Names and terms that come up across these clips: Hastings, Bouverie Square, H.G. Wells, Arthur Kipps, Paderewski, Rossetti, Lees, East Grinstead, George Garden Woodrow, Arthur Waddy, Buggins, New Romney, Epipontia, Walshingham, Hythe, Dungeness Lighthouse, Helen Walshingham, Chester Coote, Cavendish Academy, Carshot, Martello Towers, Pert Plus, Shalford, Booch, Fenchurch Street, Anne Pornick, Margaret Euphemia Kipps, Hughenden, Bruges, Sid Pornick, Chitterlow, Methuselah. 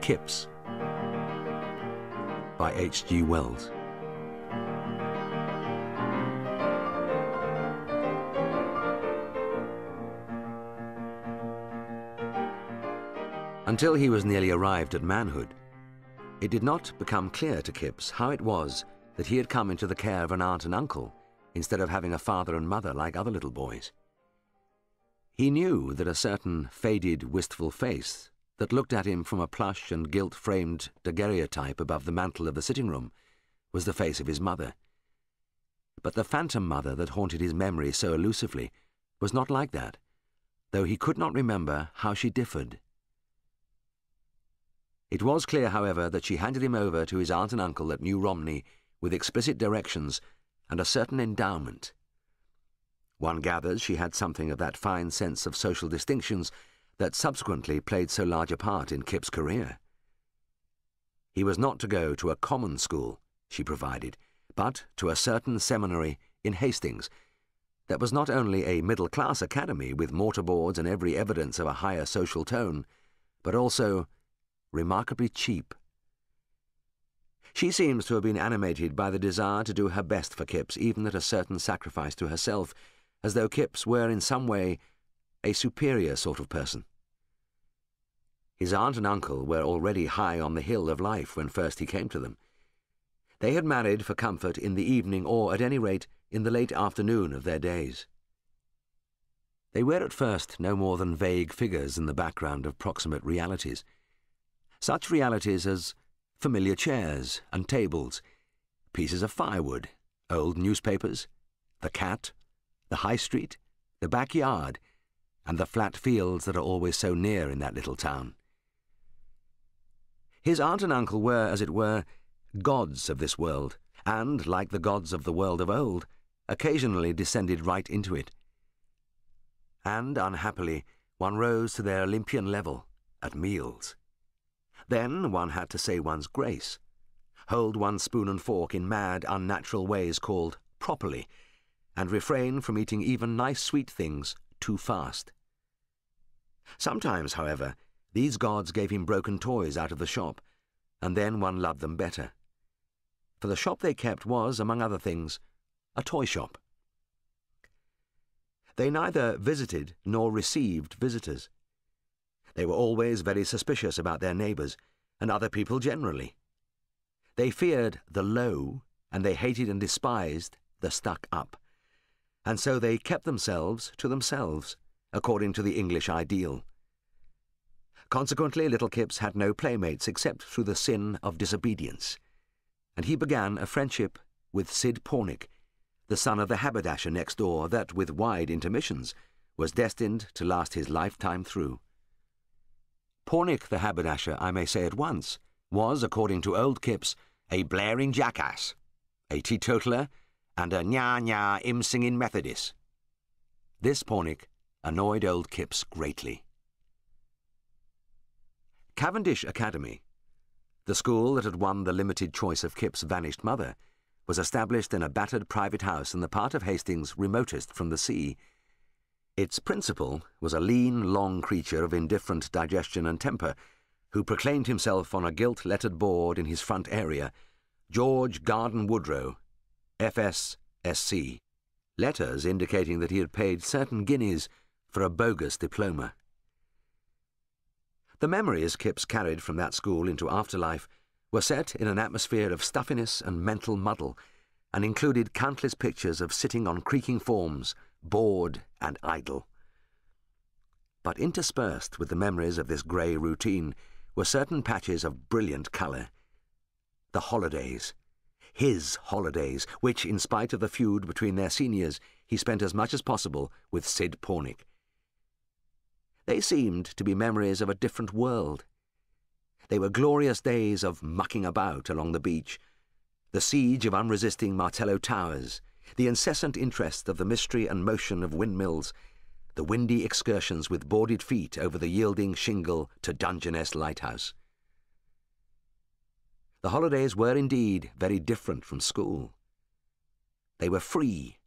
Kipps by H.G. Wells. Until he was nearly arrived at manhood, it did not become clear to Kipps how it was that he had come into the care of an aunt and uncle instead of having a father and mother like other little boys. He knew that a certain faded, wistful face that looked at him from a plush and gilt-framed daguerreotype above the mantel of the sitting-room was the face of his mother. But the phantom mother that haunted his memory so elusively was not like that, though he could not remember how she differed. It was clear, however, that she handed him over to his aunt and uncle at New Romney with explicit directions and a certain endowment. One gathers she had something of that fine sense of social distinctions that subsequently played so large a part in Kip's career. He was not to go to a common school, she provided, but to a certain seminary in Hastings that was not only a middle-class academy with mortarboards and every evidence of a higher social tone, but also remarkably cheap. She seems to have been animated by the desire to do her best for Kipps, even at a certain sacrifice to herself, as though Kipps were in some way a superior sort of person. His aunt and uncle were already high on the hill of life when first he came to them. They had married for comfort in the evening, or at any rate in the late afternoon of their days. They were at first no more than vague figures in the background of proximate realities, such realities as familiar chairs and tables, pieces of firewood, old newspapers, the cat, the high street, the backyard, and the flat fields that are always so near in that little town. His aunt and uncle were, as it were, gods of this world, and, like the gods of the world of old, occasionally descended right into it. And, unhappily, one rose to their Olympian level at meals. Then one had to say one's grace, hold one's spoon and fork in mad, unnatural ways called properly, and refrain from eating even nice sweet things too fast. Sometimes, however, these gods gave him broken toys out of the shop, and then one loved them better. For the shop they kept was, among other things, a toy shop. They neither visited nor received visitors. They were always very suspicious about their neighbours, and other people generally. They feared the low, and they hated and despised the stuck-up. And so they kept themselves to themselves, according to the English ideal. Consequently, little Kipps had no playmates except through the sin of disobedience, and he began a friendship with Sid Pornick, the son of the haberdasher next door that, with wide intermissions, was destined to last his lifetime through. Pornick the haberdasher, I may say at once, was, according to old Kipps, a blaring jackass, a teetotaler, and a nya-nya im-singing Methodist. This Pornick annoyed old Kipps greatly. Cavendish Academy, the school that had won the limited choice of Kipps' vanished mother, was established in a battered private house in the part of Hastings remotest from the sea. Its principal was a lean, long creature of indifferent digestion and temper, who proclaimed himself on a gilt-lettered board in his front area, George Garden Woodrow, F.S.Sc., letters indicating that he had paid certain guineas for a bogus diploma. The memories Kipps carried from that school into afterlife were set in an atmosphere of stuffiness and mental muddle, and included countless pictures of sitting on creaking forms, bored and idle. But interspersed with the memories of this grey routine were certain patches of brilliant colour. The holidays, his holidays, which, in spite of the feud between their seniors, he spent as much as possible with Sid Pornick. They seemed to be memories of a different world. They were glorious days of mucking about along the beach, the siege of unresisting Martello Towers, the incessant interest of the mystery and motion of windmills, the windy excursions with boarded feet over the yielding shingle to Dungeness Lighthouse. The holidays were indeed very different from school. They were free,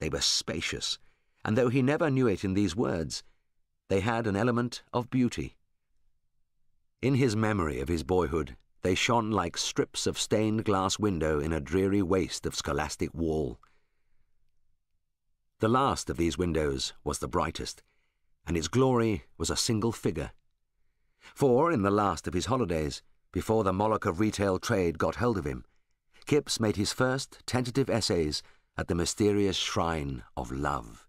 they were spacious, and though he never knew it in these words, they had an element of beauty. In his memory of his boyhood, they shone like strips of stained glass window in a dreary waste of scholastic wall. The last of these windows was the brightest, and its glory was a single figure. For, in the last of his holidays, before the Moloch of retail trade got hold of him, Kipps made his first tentative essays at the mysterious shrine of love.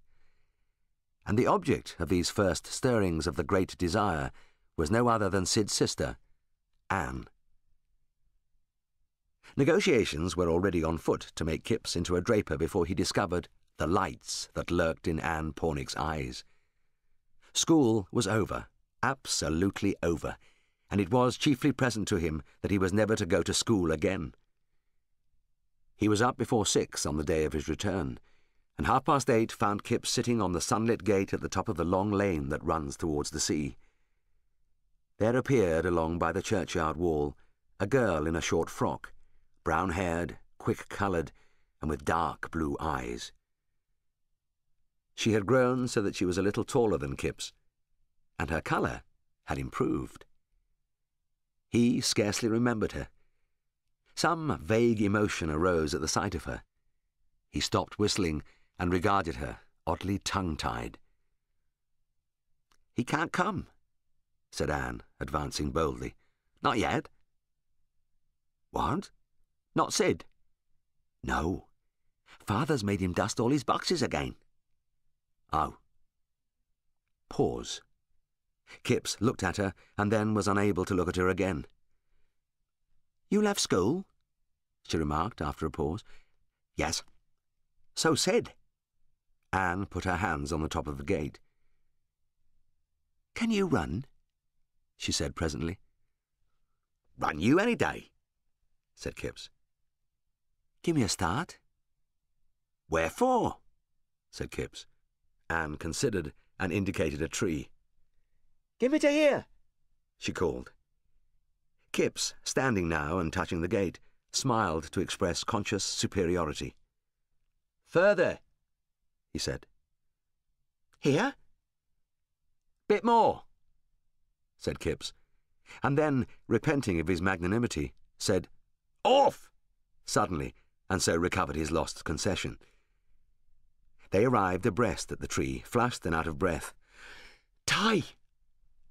And the object of these first stirrings of the great desire was no other than Sid's sister, Anne. Negotiations were already on foot to make Kipps into a draper before he discovered the lights that lurked in Anne Pornick's eyes. School was over, absolutely over, and it was chiefly present to him that he was never to go to school again. He was up before 6 on the day of his return, and 8:30 found Kipps sitting on the sunlit gate at the top of the long lane that runs towards the sea. There appeared along by the churchyard wall a girl in a short frock, brown-haired, quick-coloured, and with dark blue eyes. She had grown so that she was a little taller than Kipps, and her colour had improved. He scarcely remembered her. Some vague emotion arose at the sight of her. He stopped whistling and regarded her, oddly tongue-tied. "He can't come," said Anne, advancing boldly. "Not yet." "What? Not Sid?" "No. Father's made him dust all his boxes again." "Oh." Pause. Kipps looked at her and then was unable to look at her again. "You left school?" she remarked after a pause. "Yes." "So Sid." Anne put her hands on the top of the gate. "Can you run?" she said presently. "Run you any day," said Kipps. "Give me a start." "Where for?" said Kipps. Anne considered and indicated a tree. "Give it to here," she called. Kipps, standing now and touching the gate, smiled to express conscious superiority. "Further," he said. "Here?" "Bit more," said Kipps, and then, repenting of his magnanimity, said, "Off!" suddenly, and so recovered his lost concession. They arrived abreast at the tree, flushed and out of breath. "Tie,"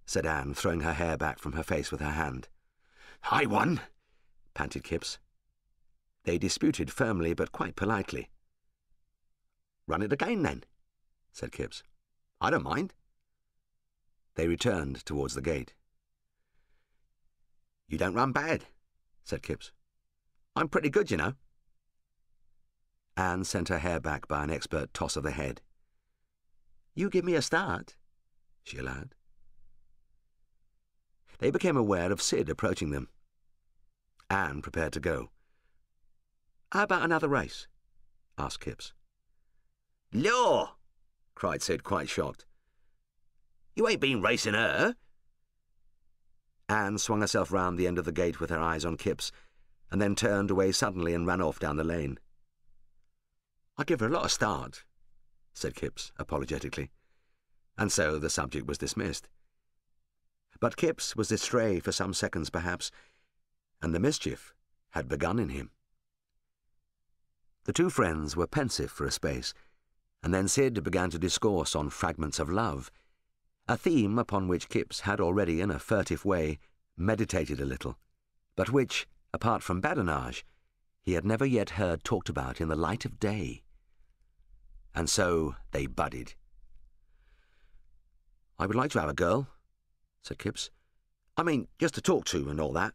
said Anne, throwing her hair back from her face with her hand. "I won," panted Kipps. They disputed firmly but quite politely. "Run it again, then," said Kipps. "I don't mind." They returned towards the gate. "You don't run bad," said Kipps. "I'm pretty good, you know." Anne sent her hair back by an expert toss of the head. "You give me a start," she allowed. They became aware of Sid approaching them. Anne prepared to go. "How about another race?" asked Kipps. "Law!" cried Sid, quite shocked. "You ain't been racing her." Anne swung herself round the end of the gate with her eyes on Kipps, and then turned away suddenly and ran off down the lane. "I give her a lot of start," said Kipps apologetically, and so the subject was dismissed. But Kipps was astray for some seconds perhaps, and the mischief had begun in him. The two friends were pensive for a space, and then Sid began to discourse on fragments of love, a theme upon which Kipps had already, in a furtive way, meditated a little, but which, apart from badinage, he had never yet heard talked about in the light of day. And so they budded. "I would like to have a girl," said Kipps. "I mean, just to talk to and all that."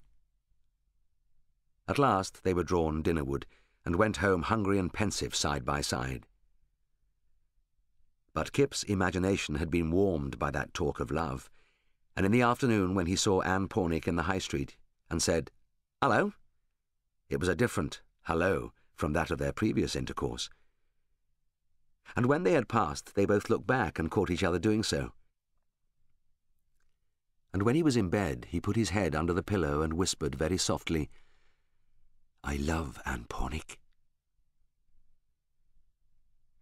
At last they were drawn dinnerward, and went home hungry and pensive side by side. But Kipps' imagination had been warmed by that talk of love, and in the afternoon when he saw Anne Pornick in the High Street and said, "Hello," it was a different hello from that of their previous intercourse. And when they had passed, they both looked back and caught each other doing so. And when he was in bed, he put his head under the pillow and whispered very softly, "I love Anne Pornick."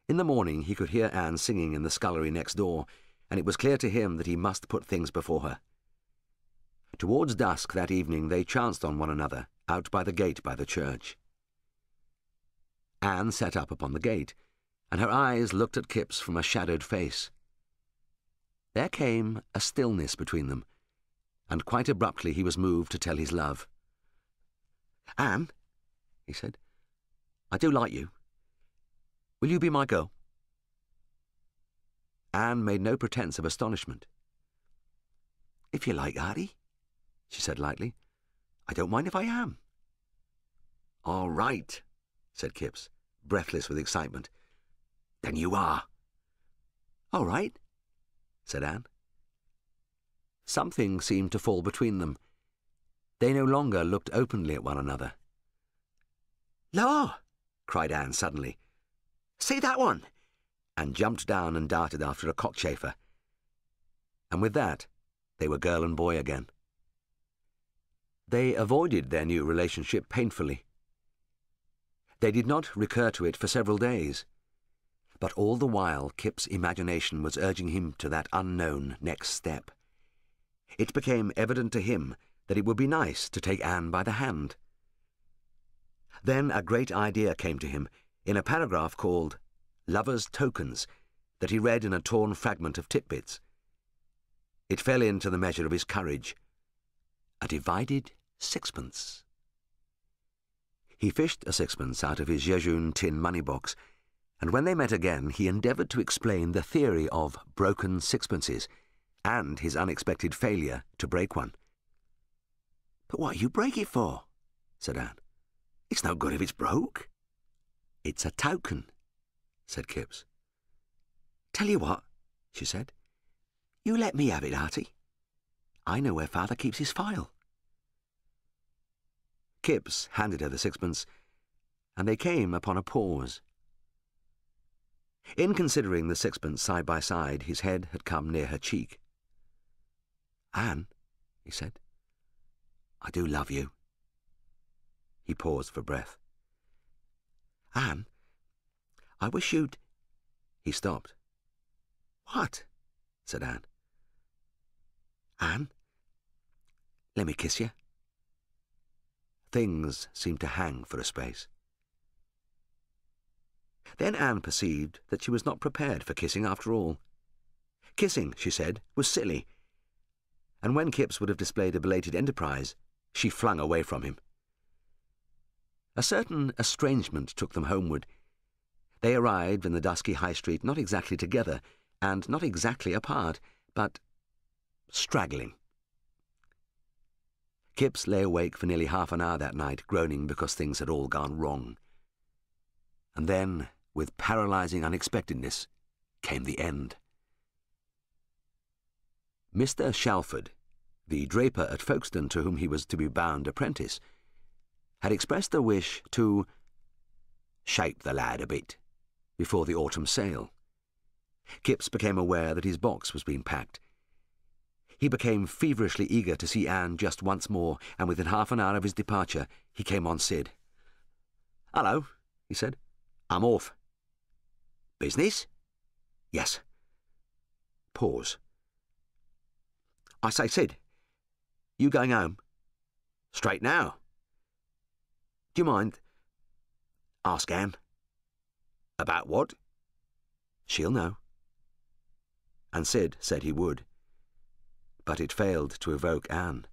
In the morning he could hear Anne singing in the scullery next door, and it was clear to him that he must put things before her. Towards dusk that evening they chanced on one another, out by the gate by the church. Anne sat up upon the gate, and her eyes looked at Kipps from a shadowed face. There came a stillness between them, and quite abruptly he was moved to tell his love. "Anne," he said, "I do like you. Will you be my girl?" Anne made no pretence of astonishment. "If you like, Artie," she said lightly. "I don't mind if I am." "All right," said Kipps, breathless with excitement. "Then you are." "All right," said Anne. Something seemed to fall between them. They no longer looked openly at one another. "La!" cried Anne suddenly. "See that one!" and jumped down and darted after a cockchafer. And with that, they were girl and boy again. They avoided their new relationship painfully. They did not recur to it for several days, but all the while Kip's imagination was urging him to that unknown next step. It became evident to him that it would be nice to take Anne by the hand. Then a great idea came to him in a paragraph called "Lovers' Tokens" that he read in a torn fragment of Titbits. It fell into the measure of his courage. A divided sixpence. He fished a sixpence out of his jejune tin money-box, and when they met again he endeavoured to explain the theory of broken sixpences and his unexpected failure to break one. "But what do you break it for?" said Anne. "It's no good if it's broke." "It's a token," said Kipps. "Tell you what," she said, "you let me have it, Artie. I know where Father keeps his file." Kipps handed her the sixpence, and they came upon a pause. In considering the sixpence side by side, his head had come near her cheek. "Anne," he said, "I do love you." He paused for breath. "Anne, I wish you'd—" He stopped. "What?" said Anne. "Anne, let me kiss you." Things seemed to hang for a space. Then Anne perceived that she was not prepared for kissing after all. Kissing, she said, was silly, and when Kipps would have displayed a belated enterprise, she flung away from him. A certain estrangement took them homeward. They arrived in the dusky high street not exactly together, and not exactly apart, but straggling. Kipps lay awake for nearly half an hour that night, groaning because things had all gone wrong. And then, with paralysing unexpectedness, came the end. Mr. Shalford, the draper at Folkestone to whom he was to be bound apprentice, had expressed the wish to shape the lad a bit before the autumn sale. Kipps became aware that his box was being packed. He became feverishly eager to see Anne just once more, and within half an hour of his departure he came on Sid. "Hello," he said. "I'm off." "Business?" "Yes." Pause. "I say, Sid, you going home?" "Straight now." "Do you mind?" "Ask Anne." "About what?" "She'll know." And Sid said he would. But it failed to evoke Anne.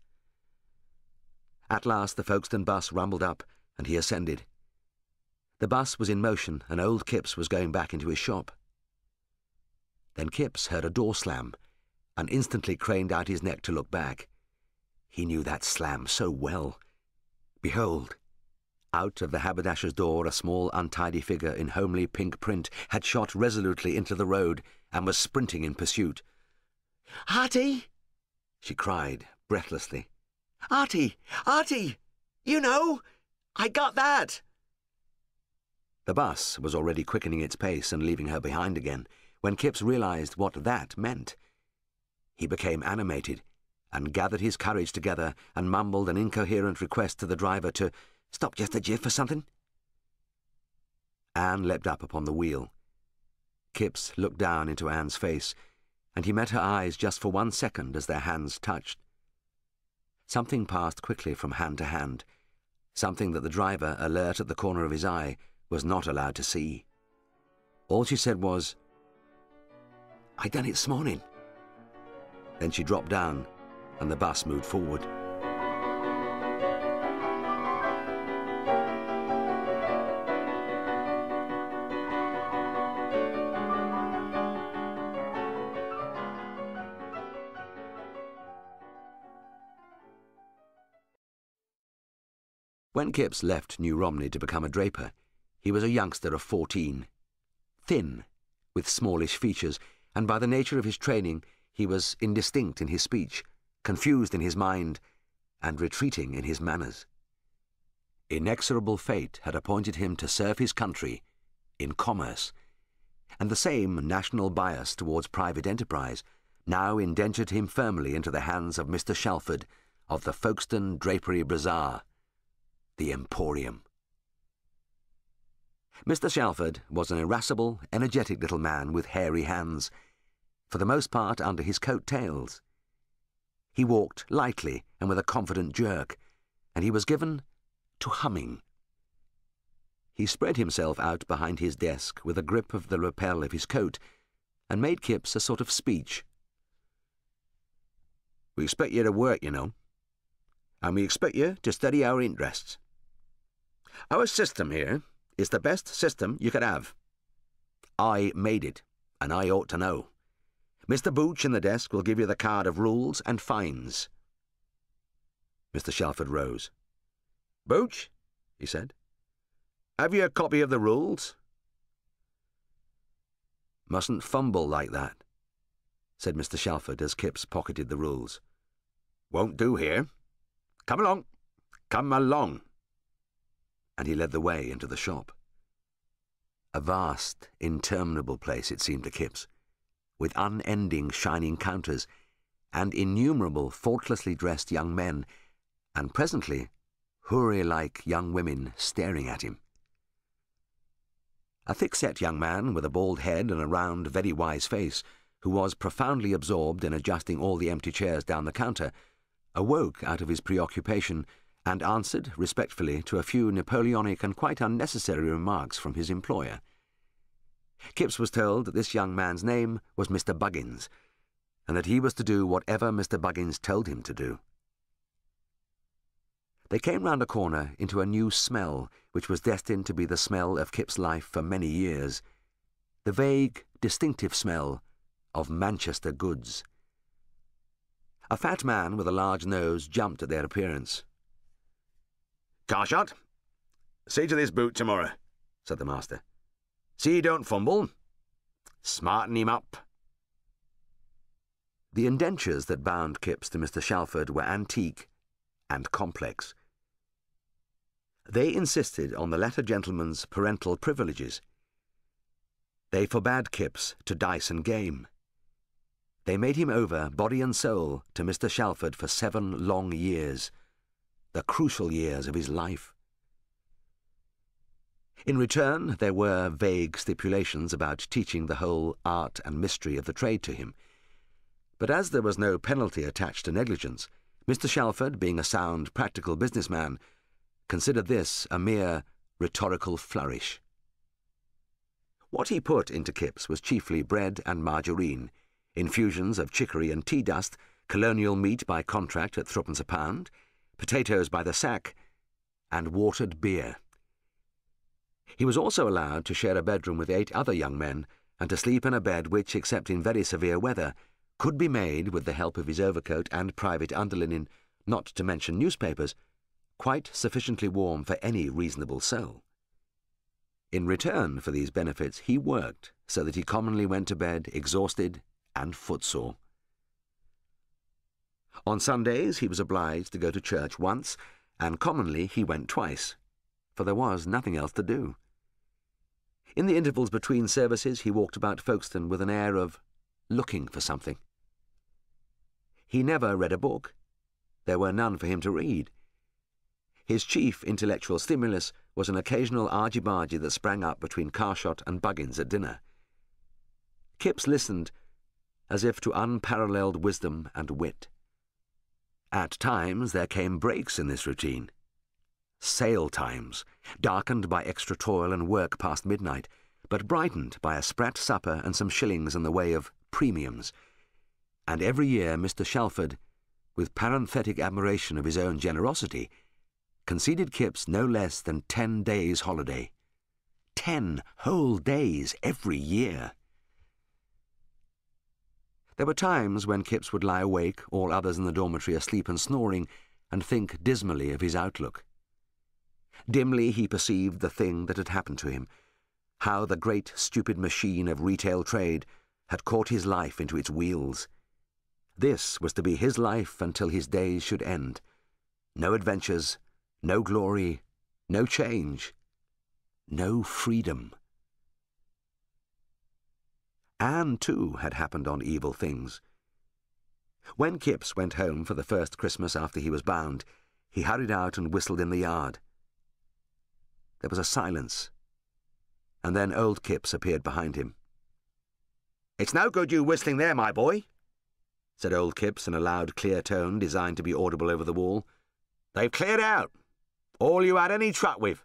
At last the Folkestone bus rumbled up, and he ascended. The bus was in motion, and old Kipps was going back into his shop. Then Kipps heard a door slam, and instantly craned out his neck to look back. He knew that slam so well. Behold, out of the haberdasher's door a small untidy figure in homely pink print had shot resolutely into the road and was sprinting in pursuit. "Artie!" she cried breathlessly. "Artie! Artie! You know! I got that!" The bus was already quickening its pace and leaving her behind again, when Kipps realised what that meant. He became animated, and gathered his courage together and mumbled an incoherent request to the driver to stop just a jiff for something. Anne leapt up upon the wheel. Kipps looked down into Anne's face, and he met her eyes just for 1 second as their hands touched. Something passed quickly from hand to hand, something that the driver, alert at the corner of his eye, was not allowed to see. All she said was, "I done it this morning." Then she dropped down and the bus moved forward. When Kipps left New Romney to become a draper, he was a youngster of 14, thin, with smallish features, and by the nature of his training he was indistinct in his speech, confused in his mind, and retreating in his manners. Inexorable fate had appointed him to serve his country in commerce, and the same national bias towards private enterprise now indentured him firmly into the hands of Mr. Shalford of the Folkestone Drapery Bazaar, the Emporium. Mr. Shalford was an irascible, energetic little man with hairy hands, for the most part under his coat tails. He walked lightly and with a confident jerk, and he was given to humming. He spread himself out behind his desk with a grip of the lapel of his coat and made Kipps a sort of speech. "We expect you to work, you know, and we expect you to study our interests. Our system here is the best system you could have. I made it, and I ought to know. Mr. Booch in the desk will give you the card of rules and fines." Mr. Shalford rose. "Booch," he said, "have you a copy of the rules?" "Mustn't fumble like that," said Mr. Shalford as Kipps pocketed the rules. "Won't do here. Come along, come along." And he led the way into the shop. A vast, interminable place it seemed to Kipps, with unending shining counters and innumerable faultlessly dressed young men, and presently houri-like young women staring at him. A thick-set young man with a bald head and a round, very wise face, who was profoundly absorbed in adjusting all the empty chairs down the counter, awoke out of his preoccupation and answered respectfully to a few Napoleonic and quite unnecessary remarks from his employer. Kipps was told that this young man's name was Mr. Buggins, and that he was to do whatever Mr. Buggins told him to do. They came round a corner into a new smell, which was destined to be the smell of Kipps' life for many years, the vague, distinctive smell of Manchester goods. A fat man with a large nose jumped at their appearance. "Carshot, see to this boot tomorrow," said the master. "See he don't fumble. Smarten him up." The indentures that bound Kipps to Mr. Shalford were antique and complex. They insisted on the latter gentleman's parental privileges. They forbade Kipps to dice and game. They made him over, body and soul, to Mr. Shalford for 7 long years, the crucial years of his life. In return, there were vague stipulations about teaching the whole art and mystery of the trade to him. But as there was no penalty attached to negligence, Mr. Shalford, being a sound, practical businessman, considered this a mere rhetorical flourish. What he put into Kipps was chiefly bread and margarine, infusions of chicory and tea dust, colonial meat by contract at 3d. a pound, potatoes by the sack, and watered beer. He was also allowed to share a bedroom with 8 other young men, and to sleep in a bed which, except in very severe weather, could be made with the help of his overcoat and private underlinen, not to mention newspapers, quite sufficiently warm for any reasonable soul. In return for these benefits he worked, so that he commonly went to bed exhausted and footsore. On Sundays he was obliged to go to church once, and commonly he went twice, for there was nothing else to do. In the intervals between services he walked about Folkestone with an air of looking for something. He never read a book. There were none for him to read. His chief intellectual stimulus was an occasional argy-bargy that sprang up between Carshot and Buggins at dinner. Kipps listened as if to unparalleled wisdom and wit. At times there came breaks in this routine. Sale times, darkened by extra toil and work past midnight, but brightened by a sprat supper and some shillings in the way of premiums. And every year Mr. Shalford, with parenthetic admiration of his own generosity, conceded Kipps no less than 10 days' holiday. 10 whole days every year! There were times when Kipps would lie awake, all others in the dormitory asleep and snoring, and think dismally of his outlook. Dimly he perceived the thing that had happened to him, how the great stupid machine of retail trade had caught his life into its wheels. This was to be his life until his days should end. No adventures, no glory, no change, no freedom. Anne, too, had happened on evil things. When Kipps went home for the first Christmas after he was bound, he hurried out and whistled in the yard. There was a silence, and then old Kipps appeared behind him. "It's no good you whistling there, my boy," said old Kipps in a loud, clear tone designed to be audible over the wall. "They've cleared out. All you had any truck with.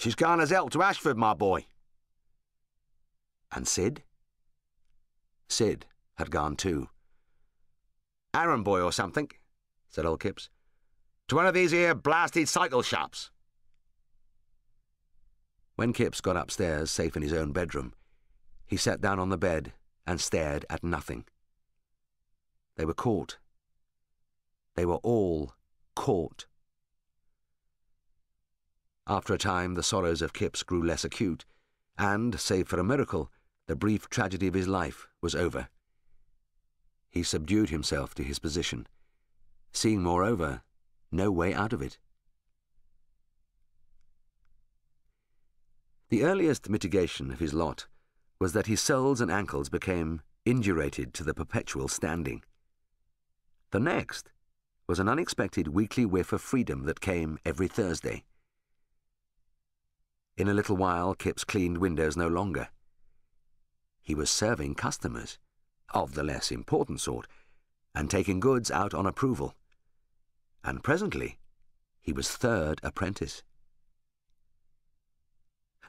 She's gone as help to Ashford, my boy." And Sid? Sid had gone too. "Errand boy or something," said old Kipps, "to one of these here blasted cycle shops." When Kipps got upstairs, safe in his own bedroom, he sat down on the bed and stared at nothing. They were caught. They were all caught. After a time, the sorrows of Kipps grew less acute, and, save for a miracle, the brief tragedy of his life was over. He subdued himself to his position, seeing, moreover, no way out of it. The earliest mitigation of his lot was that his soles and ankles became indurated to the perpetual standing. The next was an unexpected weekly whiff of freedom that came every Thursday. In a little while Kipps cleaned windows no longer. He was serving customers, of the less important sort, and taking goods out on approval. And presently he was third apprentice.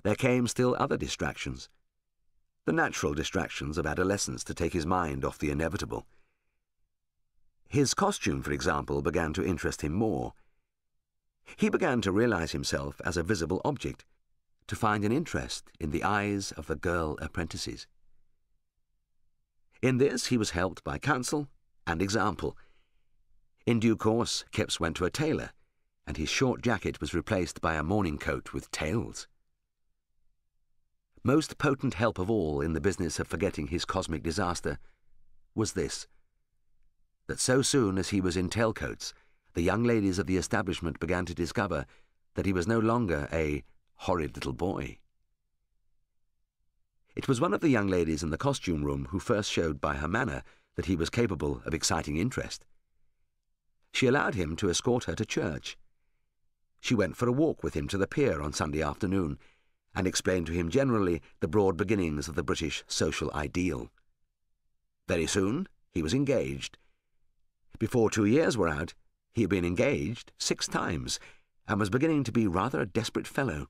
There came still other distractions, the natural distractions of adolescence to take his mind off the inevitable. His costume, for example, began to interest him more. He began to realise himself as a visible object, to find an interest in the eyes of the girl apprentices. In this he was helped by counsel and example. In due course, Kipps went to a tailor, and his short jacket was replaced by a morning coat with tails. Most potent help of all in the business of forgetting his cosmic disaster was this, that so soon as he was in tailcoats, the young ladies of the establishment began to discover that he was no longer a horrid little boy. It was one of the young ladies in the costume room who first showed by her manner that he was capable of exciting interest. She allowed him to escort her to church. She went for a walk with him to the pier on Sunday afternoon, and explained to him generally the broad beginnings of the British social ideal. Very soon he was engaged. Before 2 years were out, he had been engaged 6 times, and was beginning to be rather a desperate fellow.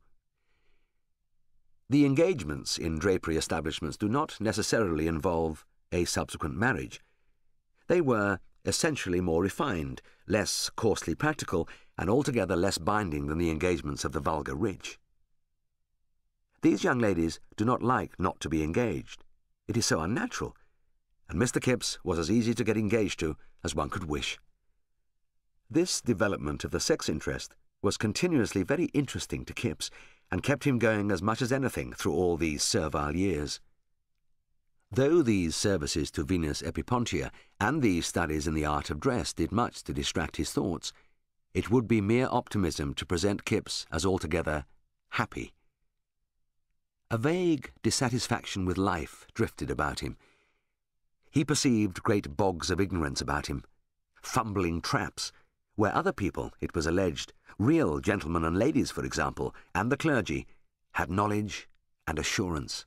The engagements in drapery establishments do not necessarily involve a subsequent marriage. They were essentially more refined, less coarsely practical, and altogether less binding than the engagements of the vulgar rich. These young ladies do not like not to be engaged. It is so unnatural, and Mr. Kipps was as easy to get engaged to as one could wish. This development of the sex interest was continuously very interesting to Kipps, and kept him going as much as anything through all these servile years. Though these services to Venus Epipontia and these studies in the art of dress did much to distract his thoughts, it would be mere optimism to present Kipps as altogether happy. A vague dissatisfaction with life drifted about him. He perceived great bogs of ignorance about him, fumbling traps, where other people, it was alleged, real gentlemen and ladies, for example, and the clergy, had knowledge and assurance.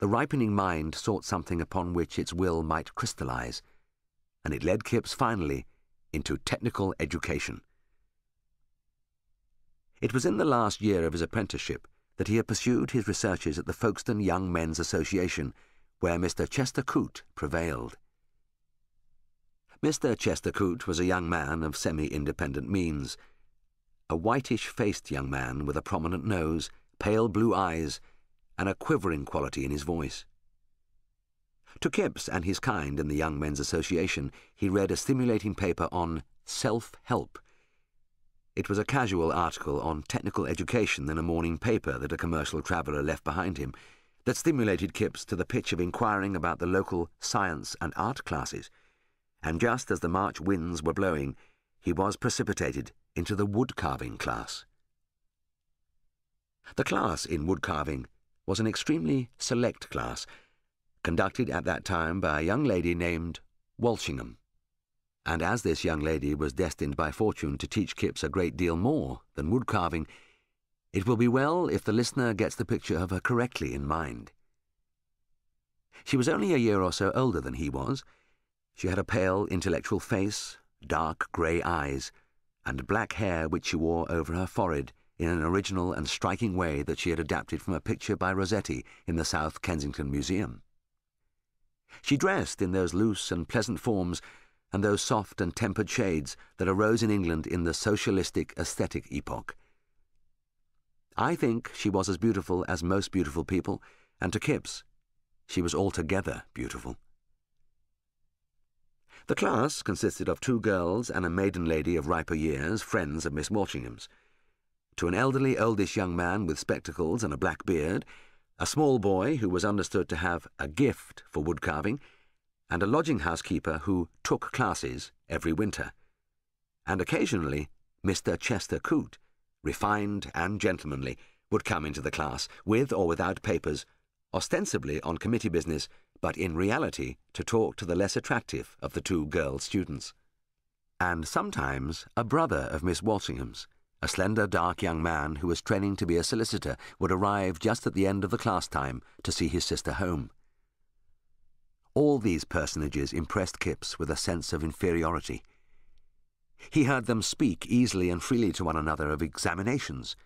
The ripening mind sought something upon which its will might crystallise, and it led Kipps finally into technical education. It was in the last year of his apprenticeship that he had pursued his researches at the Folkestone Young Men's Association, where Mr. Chester Coote prevailed. Mr. Chester Coote was a young man of semi-independent means, a whitish-faced young man with a prominent nose, pale blue eyes, and a quivering quality in his voice. To Kipps and his kind in the Young Men's Association, he read a stimulating paper on self-help. It was a casual article on technical education in a morning paper that a commercial traveller left behind him that stimulated Kipps to the pitch of inquiring about the local science and art classes, and just as the March winds were blowing, he was precipitated into the wood-carving class. The class in wood-carving was an extremely select class, conducted at that time by a young lady named Walshingham. And as this young lady was destined by fortune to teach Kipps a great deal more than wood-carving, it will be well if the listener gets the picture of her correctly in mind. She was only a year or so older than he was. She had a pale, intellectual face, dark grey eyes, and black hair which she wore over her forehead in an original and striking way that she had adapted from a picture by Rossetti in the South Kensington Museum. She dressed in those loose and pleasant forms and those soft and tempered shades that arose in England in the socialistic aesthetic epoch. I think she was as beautiful as most beautiful people, and to Kipps, she was altogether beautiful. The class consisted of two girls and a maiden lady of riper years, friends of Miss Walshingham's. To an elderly, oldish young man with spectacles and a black beard, a small boy who was understood to have a gift for wood-carving, and a lodging-house keeper who took classes every winter. And occasionally, Mr. Chester Coote, refined and gentlemanly, would come into the class, with or without papers, ostensibly on committee business, but in reality to talk to the less attractive of the two girl students. And sometimes a brother of Miss Walshingham's, a slender, dark young man who was training to be a solicitor, would arrive just at the end of the class time to see his sister home. All these personages impressed Kipps with a sense of inferiority. He heard them speak easily and freely to one another of examinations,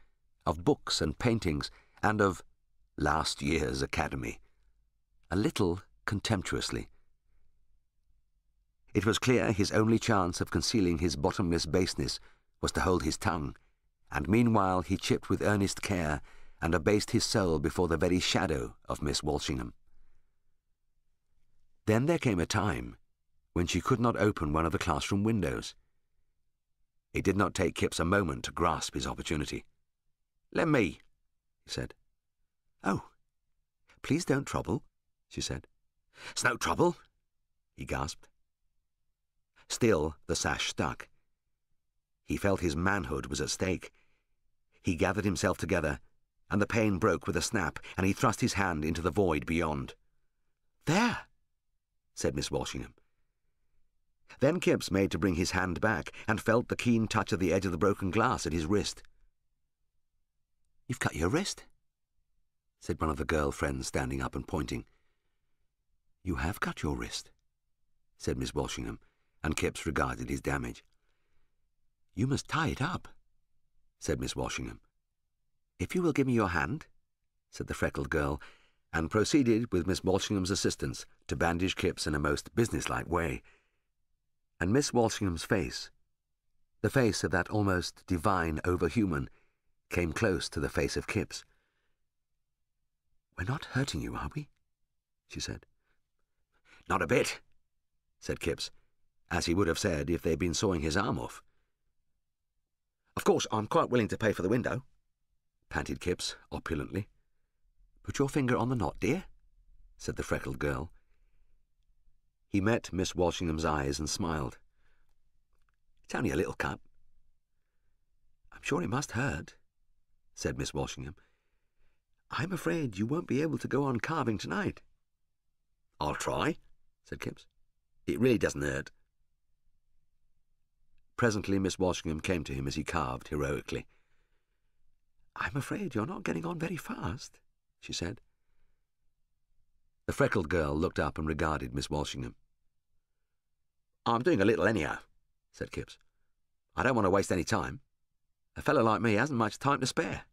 of books and paintings, and of last year's academy, a little contemptuously. It was clear his only chance of concealing his bottomless baseness was to hold his tongue, and meanwhile he chipped with earnest care and abased his soul before the very shadow of Miss Walshingham. Then there came a time when she could not open one of the classroom windows. It did not take Kipps a moment to grasp his opportunity. "Let me," he said. "Oh, please don't trouble," she said. "It's no trouble," he gasped. Still the sash stuck. He felt his manhood was at stake. He gathered himself together, and the pane broke with a snap, and he thrust his hand into the void beyond. "There!" said Miss Walshingham. Then Kipps made to bring his hand back and felt the keen touch of the edge of the broken glass at his wrist. "You've cut your wrist," said one of the girl friends, standing up and pointing. "You have cut your wrist," said Miss Walshingham, and Kipps regarded his damage. "You must tie it up," said Miss Walshingham. "If you will give me your hand," said the freckled girl, and proceeded, with Miss Walshingham's assistance, to bandage Kipps in a most businesslike way. And Miss Walshingham's face, the face of that almost divine overhuman, came close to the face of Kipps. "We're not hurting you, are we?" she said. "Not a bit," said Kipps, as he would have said if they'd been sawing his arm off. "Of course, I'm quite willing to pay for the window," panted Kipps opulently. "Put your finger on the knot, dear," said the freckled girl. He met Miss Walshingham's eyes and smiled. "It's only a little cut." "I'm sure it must hurt," said Miss Walshingham. "I'm afraid you won't be able to go on carving tonight." "I'll try," said Kipps. "It really doesn't hurt." Presently Miss Walshingham came to him as he carved heroically. "I'm afraid you're not getting on very fast," she said. The freckled girl looked up and regarded Miss Walshingham. "I'm doing a little anyhow," said Kipps. "I don't want to waste any time. A fellow like me hasn't much time to spare."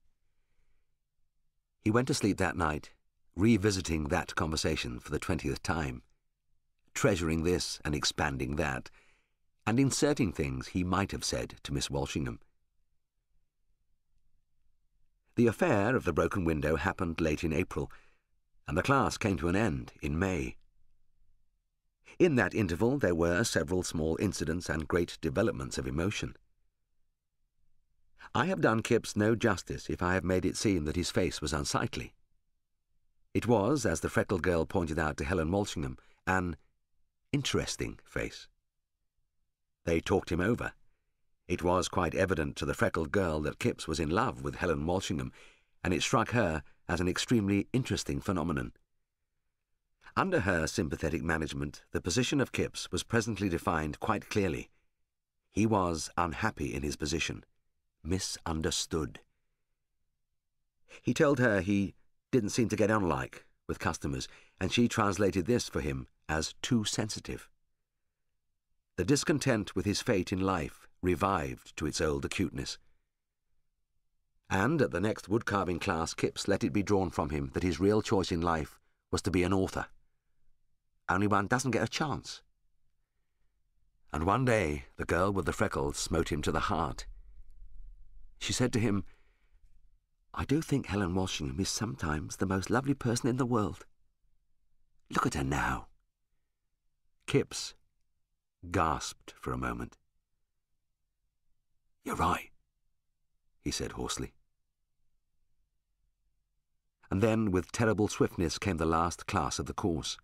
He went to sleep that night, revisiting that conversation for the 20th time, treasuring this and expanding that, and inserting things he might have said to Miss Walshingham. The affair of the broken window happened late in April, and the class came to an end in May. In that interval there were several small incidents and great developments of emotion. I have done Kipps no justice if I have made it seem that his face was unsightly. It was, as the freckled girl pointed out to Helen Walshingham, an interesting face. They talked him over. It was quite evident to the freckled girl that Kipps was in love with Helen Walshingham, and it struck her as an extremely interesting phenomenon. Under her sympathetic management, the position of Kipps was presently defined quite clearly. He was unhappy in his position, misunderstood. He told her he didn't seem to get on like with customers, and she translated this for him as too sensitive. The discontent with his fate in life revived to its old acuteness. And at the next wood-carving class, Kipps let it be drawn from him that his real choice in life was to be an author. Only one doesn't get a chance. And one day the girl with the freckles smote him to the heart. She said to him, "I do think Helen Walshingham is sometimes the most lovely person in the world. Look at her now." Kipps gasped for a moment. "You're right," he said hoarsely. And then with terrible swiftness came the last class of the course.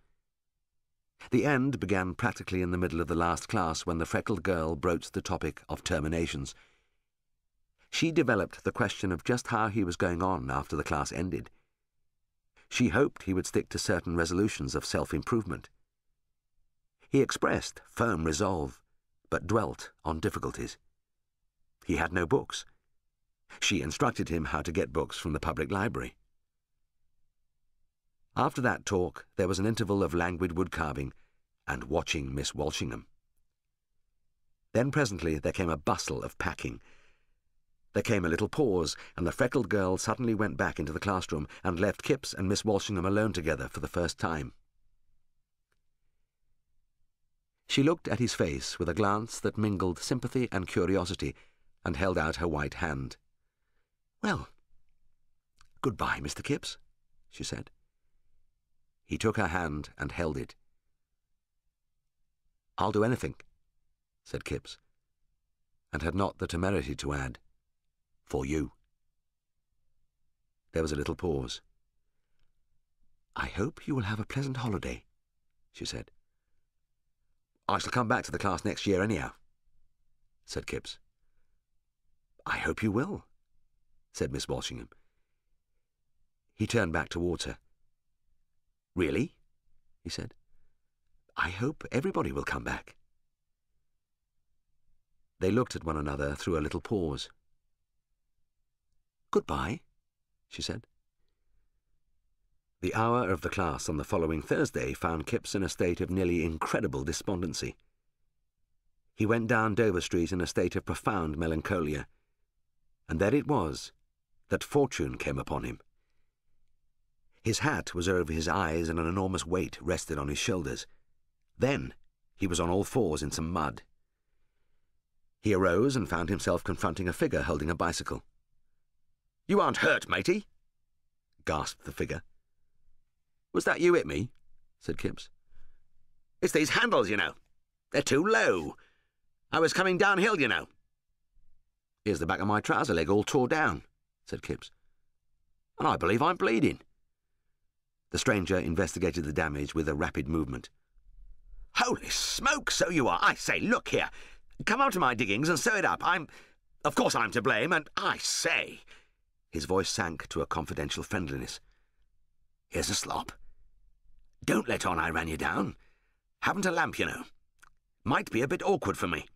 The end began practically in the middle of the last class when the freckled girl broached the topic of terminations. She developed the question of just how he was going on after the class ended. She hoped he would stick to certain resolutions of self-improvement. He expressed firm resolve, but dwelt on difficulties. He had no books. She instructed him how to get books from the public library. After that talk, there was an interval of languid wood-carving and watching Miss Walshingham. Then presently there came a bustle of packing. There came a little pause, and the freckled girl suddenly went back into the classroom and left Kipps and Miss Walshingham alone together for the first time. She looked at his face with a glance that mingled sympathy and curiosity, and held out her white hand. "Well, goodbye, Mr. Kipps," she said. He took her hand and held it. "I'll do anything," said Kipps, and had not the temerity to add, "for you." There was a little pause. "I hope you will have a pleasant holiday," she said. "I shall come back to the class next year anyhow," said Kipps. "I hope you will," said Miss Walshingham. He turned back towards her. "Really?" he said. "I hope everybody will come back." They looked at one another through a little pause. "Goodbye," she said. The hour of the class on the following Thursday found Kipps in a state of nearly incredible despondency. He went down Dover Street in a state of profound melancholia. And there it was that fortune came upon him. His hat was over his eyes and an enormous weight rested on his shoulders. Then he was on all fours in some mud. He arose and found himself confronting a figure holding a bicycle. "You aren't hurt, matey?" gasped the figure. "Was that you hit me?" said Kipps. "It's these handles, you know. They're too low. I was coming downhill, you know." "Here's the back of my trouser leg all tore down," said Kipps, "and I believe I'm bleeding." The stranger investigated the damage with a rapid movement. "Holy smoke, so you are! I say, look here! Come up to my diggings and sew it up. Of course I'm to blame, and I say..." His voice sank to a confidential friendliness. "Here's a slop. Don't let on I ran you down. Haven't a lamp, you know. Might be a bit awkward for me."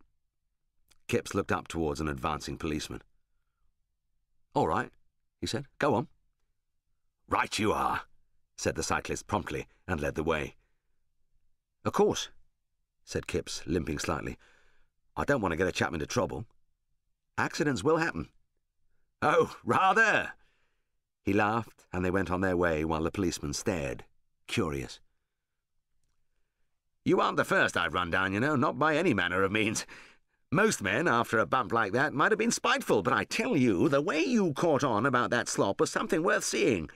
Kipps looked up towards an advancing policeman. "All right," he said. "Go on." "Right you are," said the cyclist promptly, and led the way. "Of course," said Kipps, limping slightly. I don't want to get a chap into trouble. Accidents will happen. Oh, rather! He laughed, and they went on their way while the policeman stared, curious. You aren't the first I've run down, you know, not by any manner of means. Most men, after a bump like that, might have been spiteful, but I tell you, the way you caught on about that slop was something worth seeing.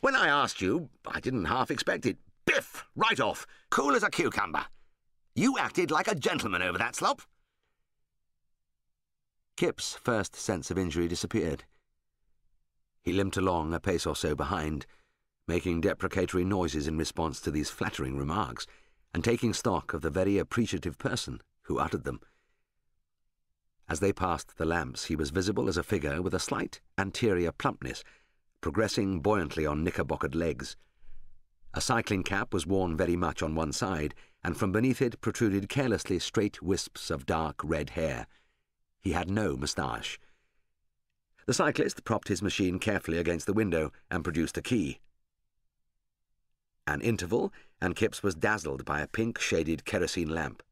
When I asked you, I didn't half expect it. Biff! Right off! Cool as a cucumber. You acted like a gentleman over that slop. Kip's first sense of injury disappeared. He limped along a pace or so behind, making deprecatory noises in response to these flattering remarks, and taking stock of the very appreciative person who uttered them. As they passed the lamps, he was visible as a figure with a slight anterior plumpness, progressing buoyantly on knickerbockered legs. A cycling cap was worn very much on one side, and from beneath it protruded carelessly straight wisps of dark red hair. He had no moustache. The cyclist propped his machine carefully against the window and produced a key. An interval, and Kipps was dazzled by a pink-shaded kerosene lamp.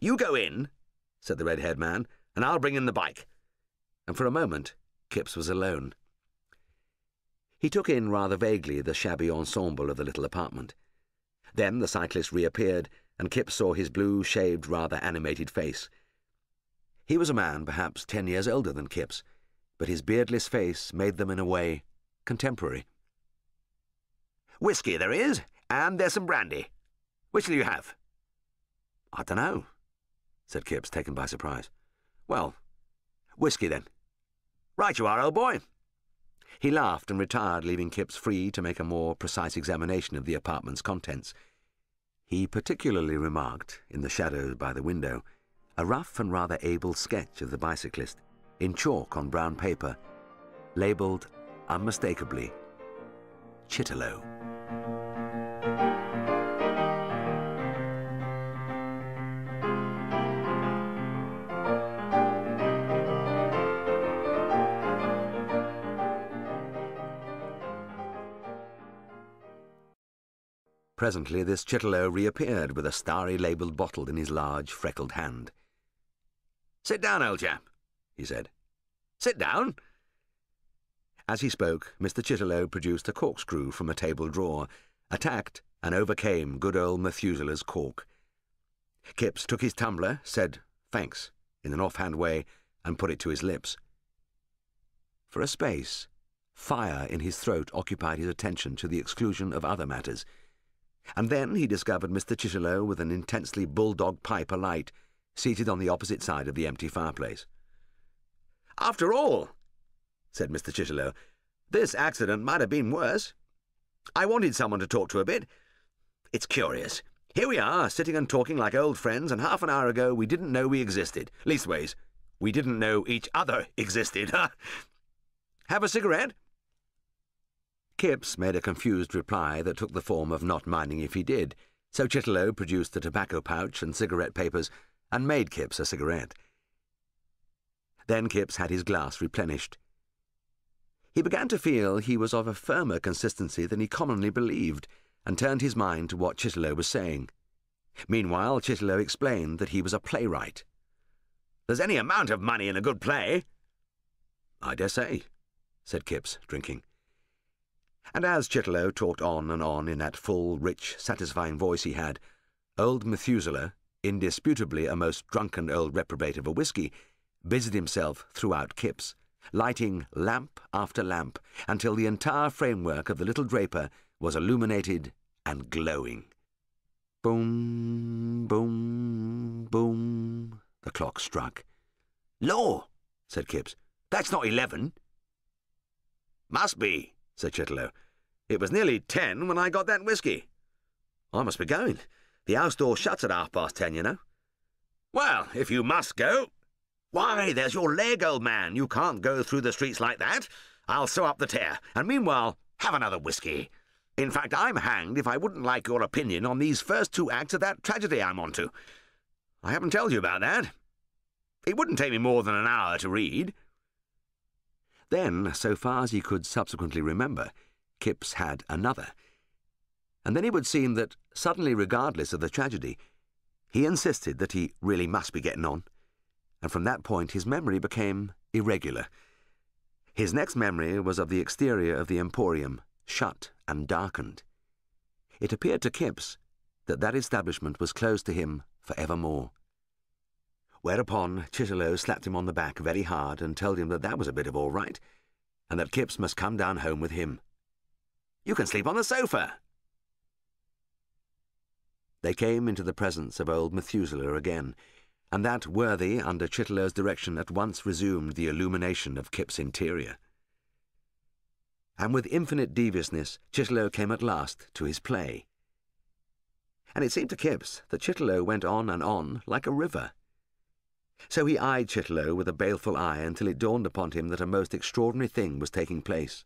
"You go in," said the red-haired man, "and I'll bring in the bike." And for a moment, Kipps was alone. He took in rather vaguely the shabby ensemble of the little apartment. Then the cyclist reappeared, and Kipps saw his blue, shaved, rather animated face. He was a man perhaps 10 years older than Kipps, but his beardless face made them in a way contemporary. "Whisky there is, and there's some brandy. Which'll you have?" "I don't know," said Kipps, taken by surprise. "Well, whisky then." "Right you are, old boy." He laughed and retired, leaving Kipps free to make a more precise examination of the apartment's contents. He particularly remarked, in the shadows by the window, a rough and rather able sketch of the bicyclist, in chalk on brown paper, labelled, unmistakably, Chitterlow. Presently this Chitterlow reappeared with a starry labelled bottle in his large, freckled hand. "Sit down, old chap," he said. "Sit down." As he spoke, Mr. Chitterlow produced a corkscrew from a table drawer, attacked and overcame good old Methuselah's cork. Kipps took his tumbler, said "thanks" in an offhand way, and put it to his lips. For a space, fire in his throat occupied his attention to the exclusion of other matters, and then he discovered Mr. Chitterlow with an intensely bulldog pipe alight, seated on the opposite side of the empty fireplace. "After all," said Mr. Chitterlow, "this accident might have been worse. I wanted someone to talk to a bit. It's curious. Here we are, sitting and talking like old friends, and half an hour ago we didn't know we existed. Leastways, we didn't know each other existed, huh? Have a cigarette?" Kipps made a confused reply that took the form of not minding if he did, so Chitterlow produced the tobacco pouch and cigarette papers and made Kipps a cigarette. Then Kipps had his glass replenished. He began to feel he was of a firmer consistency than he commonly believed, and turned his mind to what Chitterlow was saying. Meanwhile, Chitterlow explained that he was a playwright. "There's any amount of money in a good play." "I dare say," said Kipps, drinking. And as Chitterlow talked on and on in that full, rich, satisfying voice he had, old Methuselah, indisputably a most drunken old reprobate of a whisky, busied himself throughout Kipps, lighting lamp after lamp, until the entire framework of the little draper was illuminated and glowing. Boom, boom, boom, the clock struck. "Law," said Kipps, "that's not 11. "Must be," said Chitterlow. "It was nearly 10 when I got that whisky. I must be going. The house door shuts at 10:30, you know." "Well, if you must go—" "Why, there's your leg, old man. You can't go through the streets like that. I'll sew up the tear, and meanwhile, have another whisky. In fact, I'm hanged if I wouldn't like your opinion on these first two acts of that tragedy I'm on to. I haven't told you about that. It wouldn't take me more than an hour to read." Then, so far as he could subsequently remember, Kipps had another. And then it would seem that, suddenly regardless of the tragedy, He insisted that he really must be getting on, and from that point his memory became irregular. His next memory was of the exterior of the Emporium, shut and darkened. It appeared to Kipps that that establishment was closed to him for evermore. Whereupon Chitterlow slapped him on the back very hard and told him that that was a bit of all right, and that Kipps must come down home with him. "You can sleep on the sofa!" They came into the presence of old Methuselah again, and that worthy, under Chitterlow's direction, at once resumed the illumination of Kip's interior. And with infinite deviousness, Chitterlow came at last to his play. And it seemed to Kipps that Chitterlow went on and on like a river. So he eyed Chitterlow with a baleful eye until it dawned upon him that a most extraordinary thing was taking place.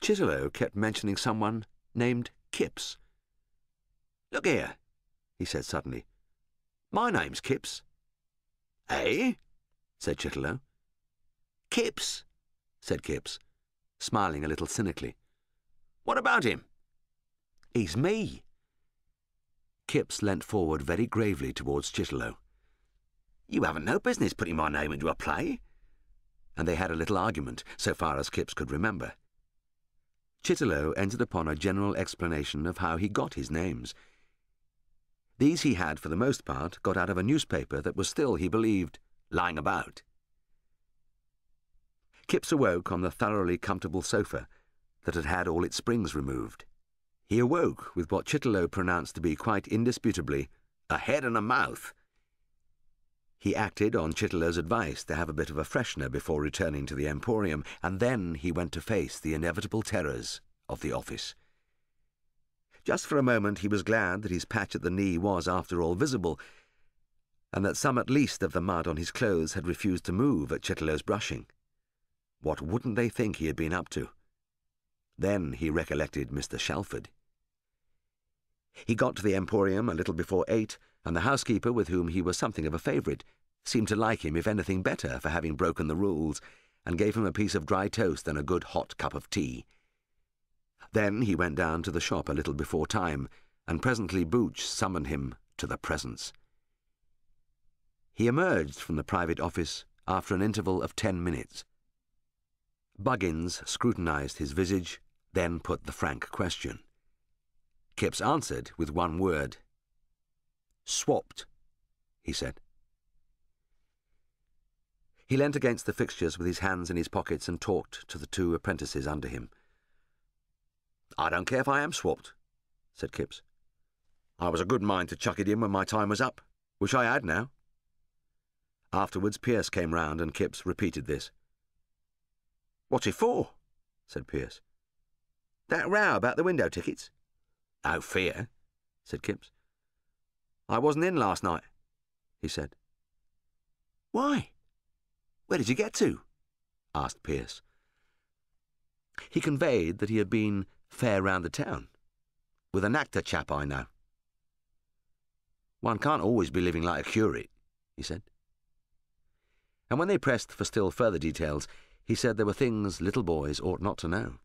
Chitterlow kept mentioning someone named Kipps. "Look here," he said suddenly. "My name's Kipps." "Eh?" said Chitterlow. "Kipps," said Kipps, smiling a little cynically. "What about him?" "He's me." Kipps leant forward very gravely towards Chitterlow. "You haven't no business putting my name into a play." And they had a little argument, so far as Kipps could remember. Chitterlow entered upon a general explanation of how he got his names. These he had, for the most part, got out of a newspaper that was still, he believed, lying about. Kipps awoke on the thoroughly comfortable sofa that had had all its springs removed. He awoke with what Chitterlow pronounced to be quite indisputably a head and a mouth. He acted on Chitterlow's advice to have a bit of a freshener before returning to the Emporium, and then he went to face the inevitable terrors of the office. Just for a moment he was glad that his patch at the knee was, after all, visible, and that some at least of the mud on his clothes had refused to move at Chitterlow's brushing. What wouldn't they think he had been up to? Then he recollected Mr. Shalford. He got to the Emporium a little before 8, and the housekeeper, with whom he was something of a favourite, seemed to like him, if anything, better for having broken the rules, and gave him a piece of dry toast and a good hot cup of tea. Then he went down to the shop a little before time, and presently Booch summoned him to the presence. He emerged from the private office after an interval of 10 minutes. Buggins scrutinised his visage, then put the frank question. Kipps answered with one word. "Swapped," he said. He leant against the fixtures with his hands in his pockets and talked to the two apprentices under him. "I don't care if I am swapped," said Kipps. "I was a good mind to chuck it in when my time was up, which I had now." Afterwards Pierce came round and Kipps repeated this. "What's it for?" said Pierce. "That row about the window tickets?" "No fear," said Kipps. "I wasn't in last night," he said. "Why? Where did you get to?" asked Pierce. He conveyed that he had been fair round the town. "With an actor chap I know." "One can't always be living like a curate," he said. And when they pressed for still further details, he said there were things little boys ought not to know.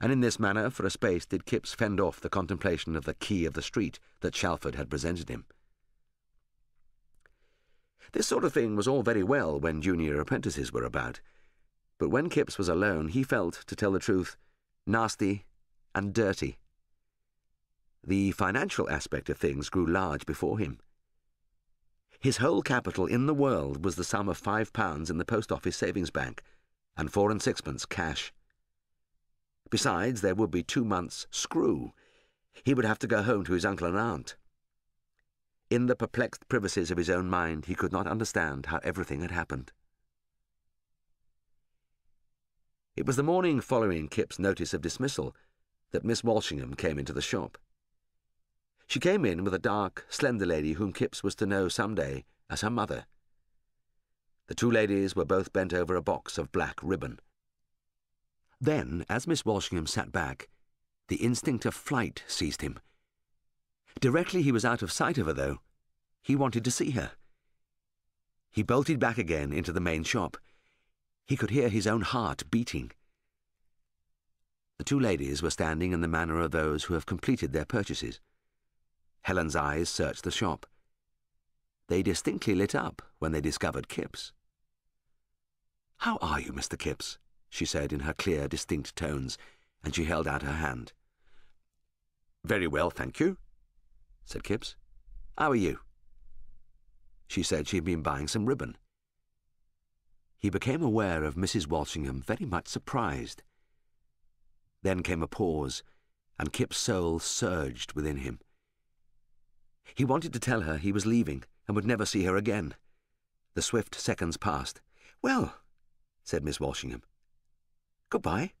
And in this manner, for a space, did Kipps fend off the contemplation of the key of the street that Shalford had presented him. This sort of thing was all very well when junior apprentices were about, but when Kipps was alone he felt, to tell the truth, nasty and dirty. The financial aspect of things grew large before him. His whole capital in the world was the sum of £5 in the post office savings bank, and 4 and sixpence cash. Besides, there would be 2 months' screw. He would have to go home to his uncle and aunt. In the perplexed privacies of his own mind, he could not understand how everything had happened. It was the morning following Kip's notice of dismissal that Miss Walshingham came into the shop. She came in with a dark, slender lady whom Kip's was to know some day as her mother. The two ladies were both bent over a box of black ribbon. Then, as Miss Walshingham sat back, the instinct of flight seized him. Directly he was out of sight of her, though, he wanted to see her. He bolted back again into the main shop. He could hear his own heart beating. The two ladies were standing in the manner of those who have completed their purchases. Helen's eyes searched the shop. They distinctly lit up when they discovered Kipps. "How are you, Mr. Kipps?" she said in her clear, distinct tones, and she held out her hand. "Very well, thank you," said Kipps. "How are you?" She said she had been buying some ribbon. He became aware of Mrs. Walshingham very much surprised. Then came a pause, and Kip's soul surged within him. He wanted to tell her he was leaving and would never see her again. The swift seconds passed. "Well," said Miss Walshingham, "good-bye,"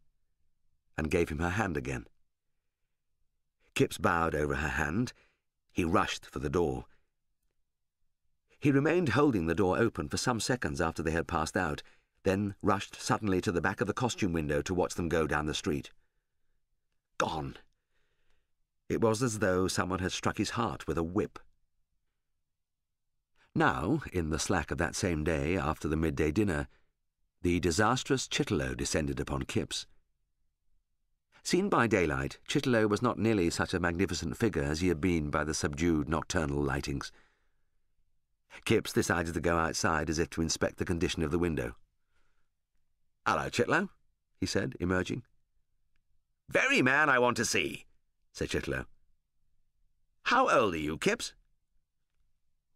and gave him her hand again. Kipps bowed over her hand. He rushed for the door. He remained holding the door open for some seconds after they had passed out, then rushed suddenly to the back of the costume window to watch them go down the street. Gone! It was as though someone had struck his heart with a whip. Now, in the slack of that same day after the midday dinner, the disastrous Chitterlow descended upon Kipps. Seen by daylight, Chitterlow was not nearly such a magnificent figure as he had been by the subdued nocturnal lightings. Kipps decided to go outside as if to inspect the condition of the window. "Hello, Chitterlow," he said, emerging. "Very man I want to see," said Chitterlow. "How old are you, Kipps?"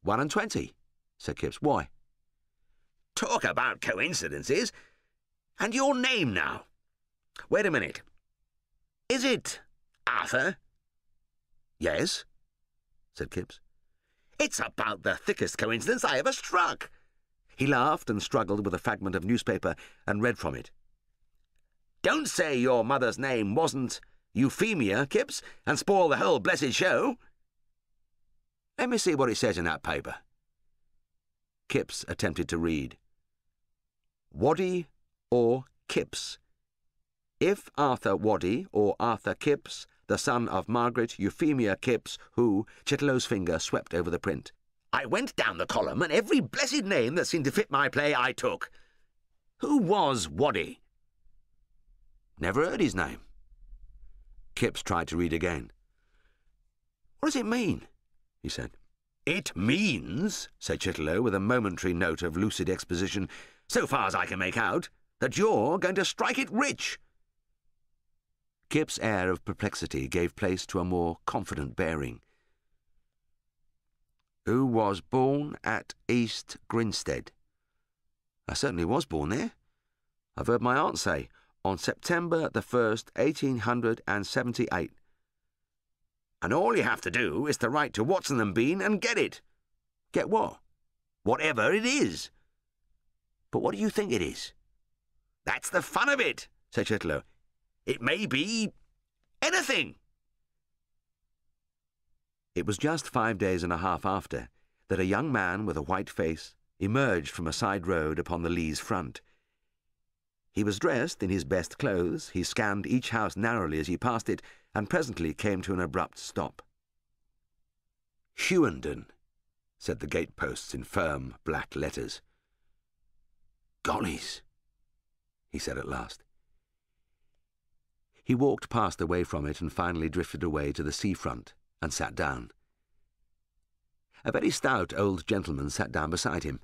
21, said Kipps. "Why?" "Talk about coincidences! And your name now? Wait a minute. Is it Arthur?" "Yes," said Kipps. "It's about the thickest coincidence I ever struck." He laughed and struggled with a fragment of newspaper and read from it. "Don't say your mother's name wasn't Euphemia, Kipps, and spoil the whole blessed show." "Let me see what it says in that paper." Kipps attempted to read. "Waddy or Kipps. If Arthur Waddy or Arthur Kipps, the son of Margaret Euphemia Kipps, who..." Chitterlow's finger swept over the print. "I went down the column, and every blessed name that seemed to fit my play I took. Who was Waddy?" "Never heard his name." Kipps tried to read again. "What does it mean?" he said. "It means," said Chitterlow, with a momentary note of lucid exposition, "so far as I can make out, that you're going to strike it rich." Kip's air of perplexity gave place to a more confident bearing. "Who was born at East Grinstead? I certainly was born there. I've heard my aunt say, on September the 1st, 1878. And all you have to do is to write to Watson and Bean and get it." "Get what?" "Whatever it is." "But what do you think it is?" "That's the fun of it," said Chitterlow. "It may be anything." It was just 5 days and a half after that a young man with a white face emerged from a side road upon the Lees front. He was dressed in his best clothes. He scanned each house narrowly as he passed it, and presently came to an abrupt stop. "Hughenden," said the gateposts in firm black letters. "Gollies," he said at last. He walked past away from it and finally drifted away to the seafront and sat down. A very stout old gentleman sat down beside him.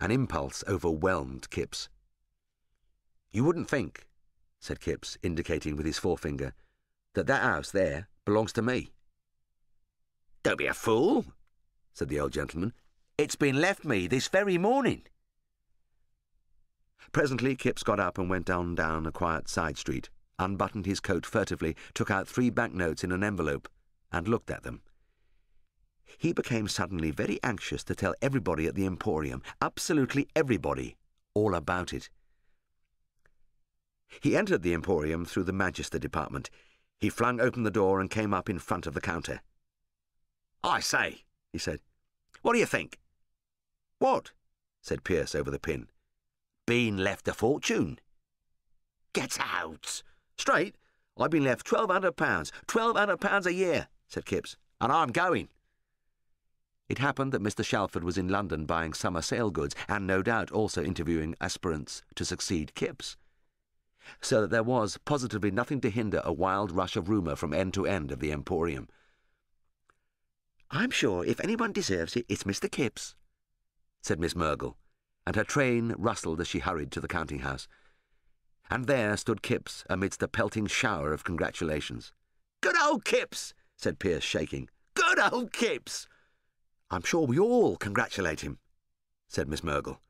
An impulse overwhelmed Kipps. "You wouldn't think," said Kipps, indicating with his forefinger, "that that house there belongs to me." "Don't be a fool," said the old gentleman. "It's been left me this very morning." Presently Kipps got up and went on down a quiet side street, unbuttoned his coat furtively, took out 3 banknotes in an envelope, and looked at them. He became suddenly very anxious to tell everybody at the Emporium, absolutely everybody, all about it. He entered the Emporium through the Manchester department. He flung open the door and came up in front of the counter. "I say," he said, "what do you think?" "What?" said Pierce over the pin. "Been left a fortune." "Get out!" "Straight, I've been left £1,200, £1,200 a year," said Kipps, "and I'm going." It happened that Mr. Shalford was in London buying summer sale goods, and no doubt also interviewing aspirants to succeed Kipps, so that there was positively nothing to hinder a wild rush of rumour from end to end of the Emporium. "I'm sure if anyone deserves it, it's Mr. Kipps," said Miss Mergle, and her train rustled as she hurried to the counting-house. And there stood Kipps amidst a pelting shower of congratulations. "Good old Kipps!" said Pierce, shaking. "Good old Kipps!" "I'm sure we all congratulate him," said Miss Mergle.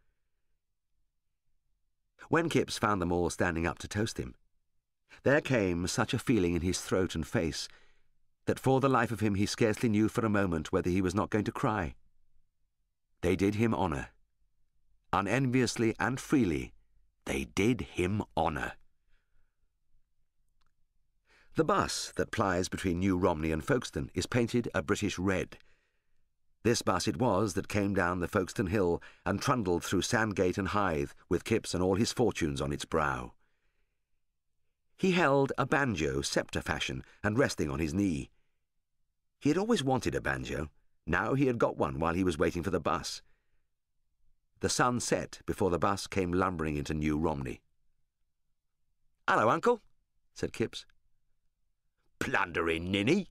When Kipps found them all standing up to toast him, there came such a feeling in his throat and face that for the life of him he scarcely knew for a moment whether he was not going to cry. They did him honour. Unenviously and freely, they did him honour. The bus that plies between New Romney and Folkestone is painted a British red. This bus it was that came down the Folkestone Hill and trundled through Sandgate and Hythe with Kipps and all his fortunes on its brow. He held a banjo, sceptre fashion, and resting on his knee. He had always wanted a banjo. Now he had got one while he was waiting for the bus. The sun set before the bus came lumbering into New Romney. "Hello, Uncle," said Kipps. "Plundering ninny,"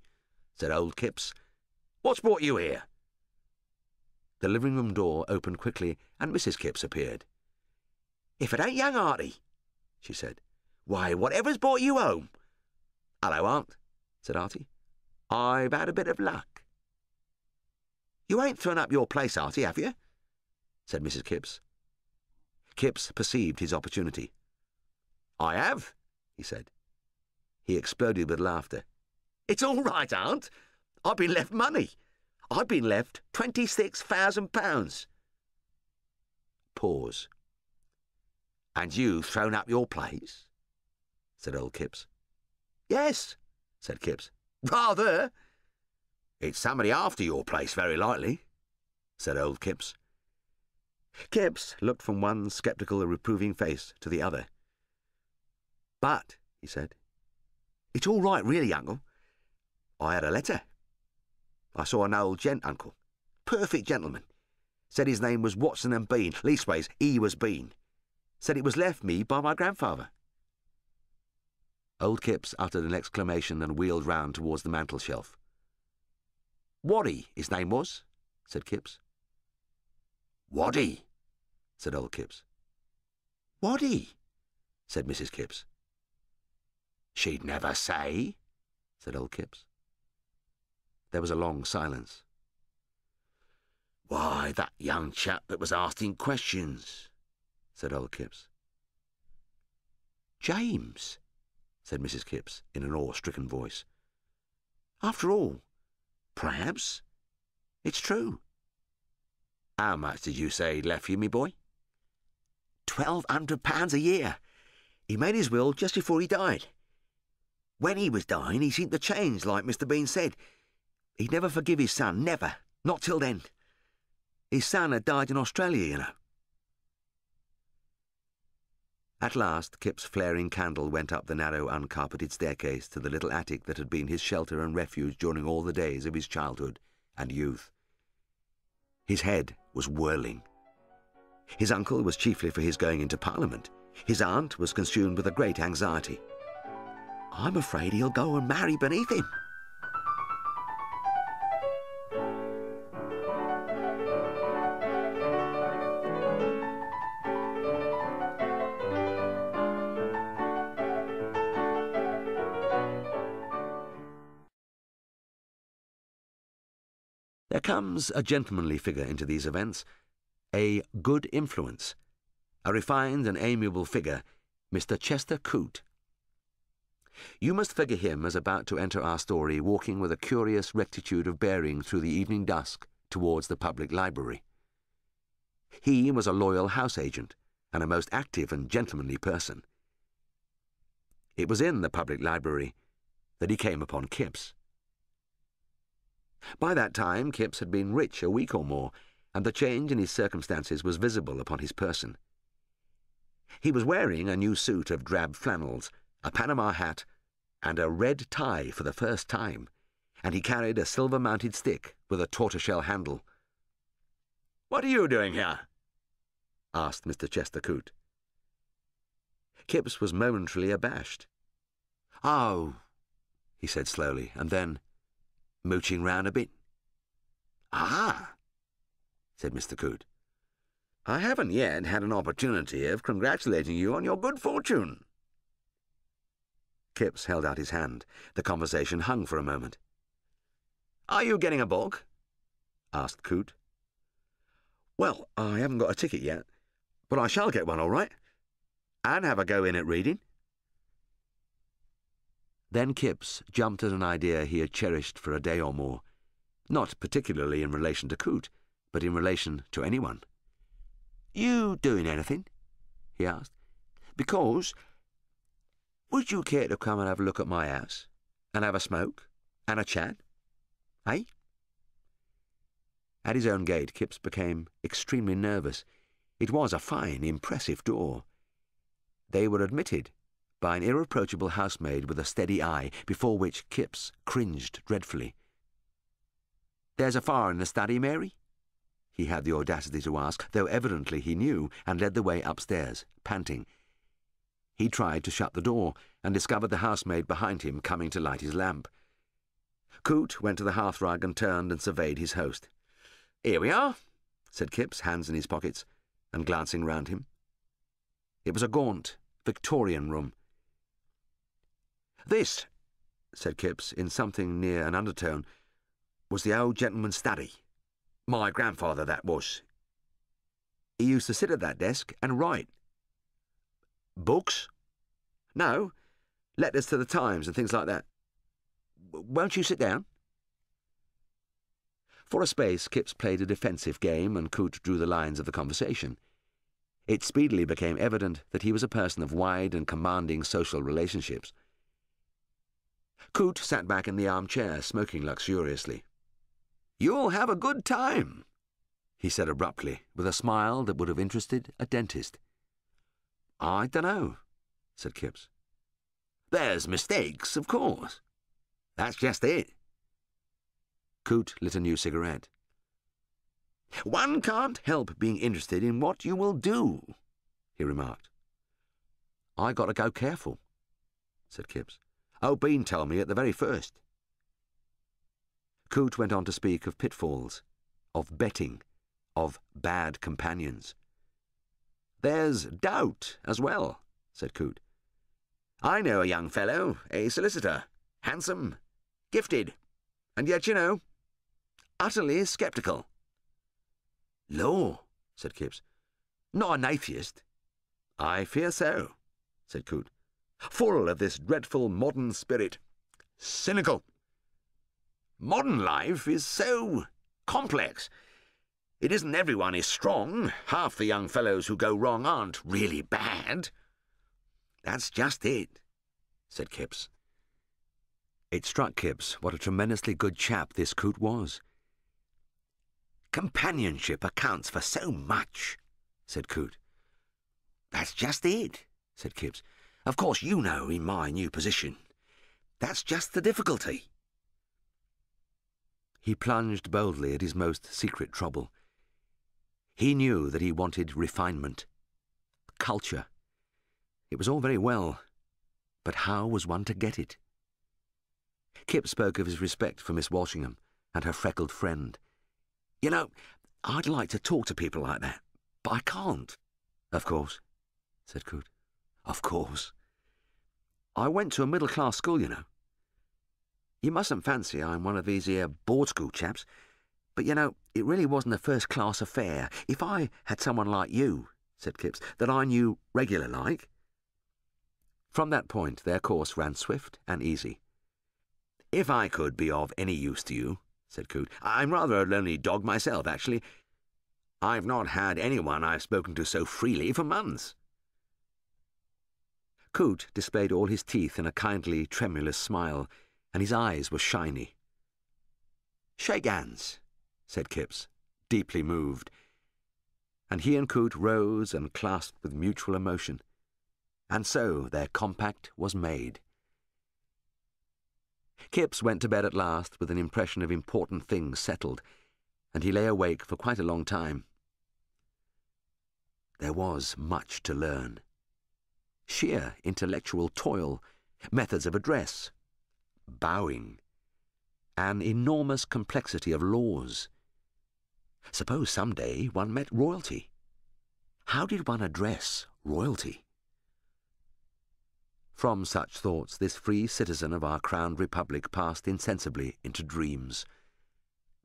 said old Kipps. "What's brought you here?" The living-room door opened quickly, and Mrs. Kipps appeared. "If it ain't young Artie," she said. "Why, whatever's brought you home?" "Hello, Aunt," said Artie. "I've had a bit of luck." "You ain't thrown up your place, Artie, have you?" said Mrs. Kipps. Kipps perceived his opportunity. "I have," he said. He exploded with laughter. "It's all right, Aunt. I've been left money. I've been left £26,000. Pause. "And you thrown up your place?" said old Kipps. "Yes," said Kipps. "Rather." "It's somebody after your place, very likely," said old Kipps. Kipps looked from one sceptical, reproving face to the other. "But," he said, "it's all right, really, Uncle. I had a letter. I saw an old gent, Uncle. Perfect gentleman. Said his name was Watson and Bean. Leastways, he was Bean. Said it was left me by my grandfather." Old Kipps uttered an exclamation and wheeled round towards the mantel-shelf. "Waddy, his name was," said Kipps. "Waddy," said old Kipps. "Waddy," said Mrs. Kipps. "She'd never say," said old Kipps. There was a long silence. "Why, that young chap that was asking questions," said old Kipps. "James," said Mrs. Kipps in an awe-stricken voice. "After all, perhaps it's true." "How much did you say he'd left you, me boy?" £1,200 a year. He made his will just before he died. When he was dying, he seemed to change, like Mr. Bean said. He'd never forgive his son, never, not till then. His son had died in Australia, you know." At last Kip's flaring candle went up the narrow, uncarpeted staircase to the little attic that had been his shelter and refuge during all the days of his childhood and youth. His head was whirling. His uncle was chiefly for his going into Parliament. His aunt was consumed with a great anxiety. "I'm afraid he'll go and marry beneath him." There comes a gentlemanly figure into these events, a good influence, a refined and amiable figure, Mr. Chester Coote. You must figure him as about to enter our story, walking with a curious rectitude of bearing through the evening dusk towards the public library. He was a loyal house agent, and a most active and gentlemanly person. It was in the public library that he came upon Kipps. By that time Kipps had been rich a week or more, and the change in his circumstances was visible upon his person. He was wearing a new suit of drab flannels, a Panama hat, and a red tie for the first time, and he carried a silver-mounted stick with a tortoiseshell handle. "What are you doing here?" asked Mr. Chester Coote. Kipps was momentarily abashed. "Oh," he said slowly, and then, "mooching round a bit. "'Ah,' said Mr. Coote, "'I haven't yet had an opportunity of congratulating you on your good fortune.' Kipps held out his hand. The conversation hung for a moment. "'Are you getting a book?' asked Coote. "'Well, I haven't got a ticket yet, but I shall get one, all right, and have a go in at reading.' Then Kipps jumped at an idea he had cherished for a day or more, not particularly in relation to Coote, but in relation to anyone. "'You doing anything?' he asked. "'Because, would you care to come and have a look at my house, and have a smoke, and a chat, eh?' At his own gate, Kipps became extremely nervous. It was a fine, impressive door. They were admitted by an irreproachable housemaid with a steady eye, before which Kipps cringed dreadfully. "'There's a fire in the study, Mary?' he had the audacity to ask, though evidently he knew, and led the way upstairs, panting. He tried to shut the door, and discovered the housemaid behind him coming to light his lamp. Coote went to the hearthrug and turned and surveyed his host. "'Here we are,' said Kipps, hands in his pockets, and glancing round him. It was a gaunt, Victorian room. "'This,' said Kipps, in something near an undertone, "'was the old gentleman's study. My grandfather, that was. He used to sit at that desk and write. Books? No, letters to the Times and things like that. Won't you sit down?' For a space, Kipps played a defensive game, and Coote drew the lines of the conversation. It speedily became evident that he was a person of wide and commanding social relationships. Coote sat back in the armchair, smoking luxuriously. "'You'll have a good time,' he said abruptly, with a smile that would have interested a dentist. "'I dunno,' said Kipps. "'There's mistakes, of course. That's just it.' Coote lit a new cigarette. "'One can't help being interested in what you will do,' he remarked. "'I got to go careful,' said Kipps. "'Old Bean told me at the very first.' Coote went on to speak of pitfalls, of betting, of bad companions. "'There's doubt as well,' said Coote. "'I know a young fellow, a solicitor, handsome, gifted, and yet, you know, utterly sceptical.' "'Law,' said Kipps. "'Not an atheist.' "'I fear so,' said Coote. "'Full of this dreadful modern spirit. Cynical. Modern life is so complex. It isn't everyone is strong. Half the young fellows who go wrong aren't really bad.' "'That's just it,' said Kipps. It struck Kipps what a tremendously good chap this Coote was. "'Companionship accounts for so much,' said Coote. "'That's just it,' said Kipps. "'Of course you know in my new position. That's just the difficulty.' He plunged boldly at his most secret trouble. He knew that he wanted refinement, culture. It was all very well, but how was one to get it? Kip spoke of his respect for Miss Walshingham and her freckled friend. "'You know, I'd like to talk to people like that, but I can't.' "'Of course,' said Coote. "'Of course. I went to a middle-class school, you know. You mustn't fancy I'm one of these here board school chaps, but, you know, it really wasn't a first-class affair. If I had someone like you,' said Kipps, "'that I knew regular-like.' From that point their course ran swift and easy. "'If I could be of any use to you,' said Coote. "'I'm rather a lonely dog myself, actually. I've not had anyone I've spoken to so freely for months.' Coote displayed all his teeth in a kindly, tremulous smile, and his eyes were shiny. "'Shake hands,' said Kipps, deeply moved, and he and Coote rose and clasped with mutual emotion, and so their compact was made. Kipps went to bed at last with an impression of important things settled, and he lay awake for quite a long time. There was much to learn. Sheer intellectual toil, methods of address, bowing, an enormous complexity of laws, Suppose some day one met royalty. How did one address royalty? From such thoughts this free citizen of our crowned republic passed insensibly into dreams,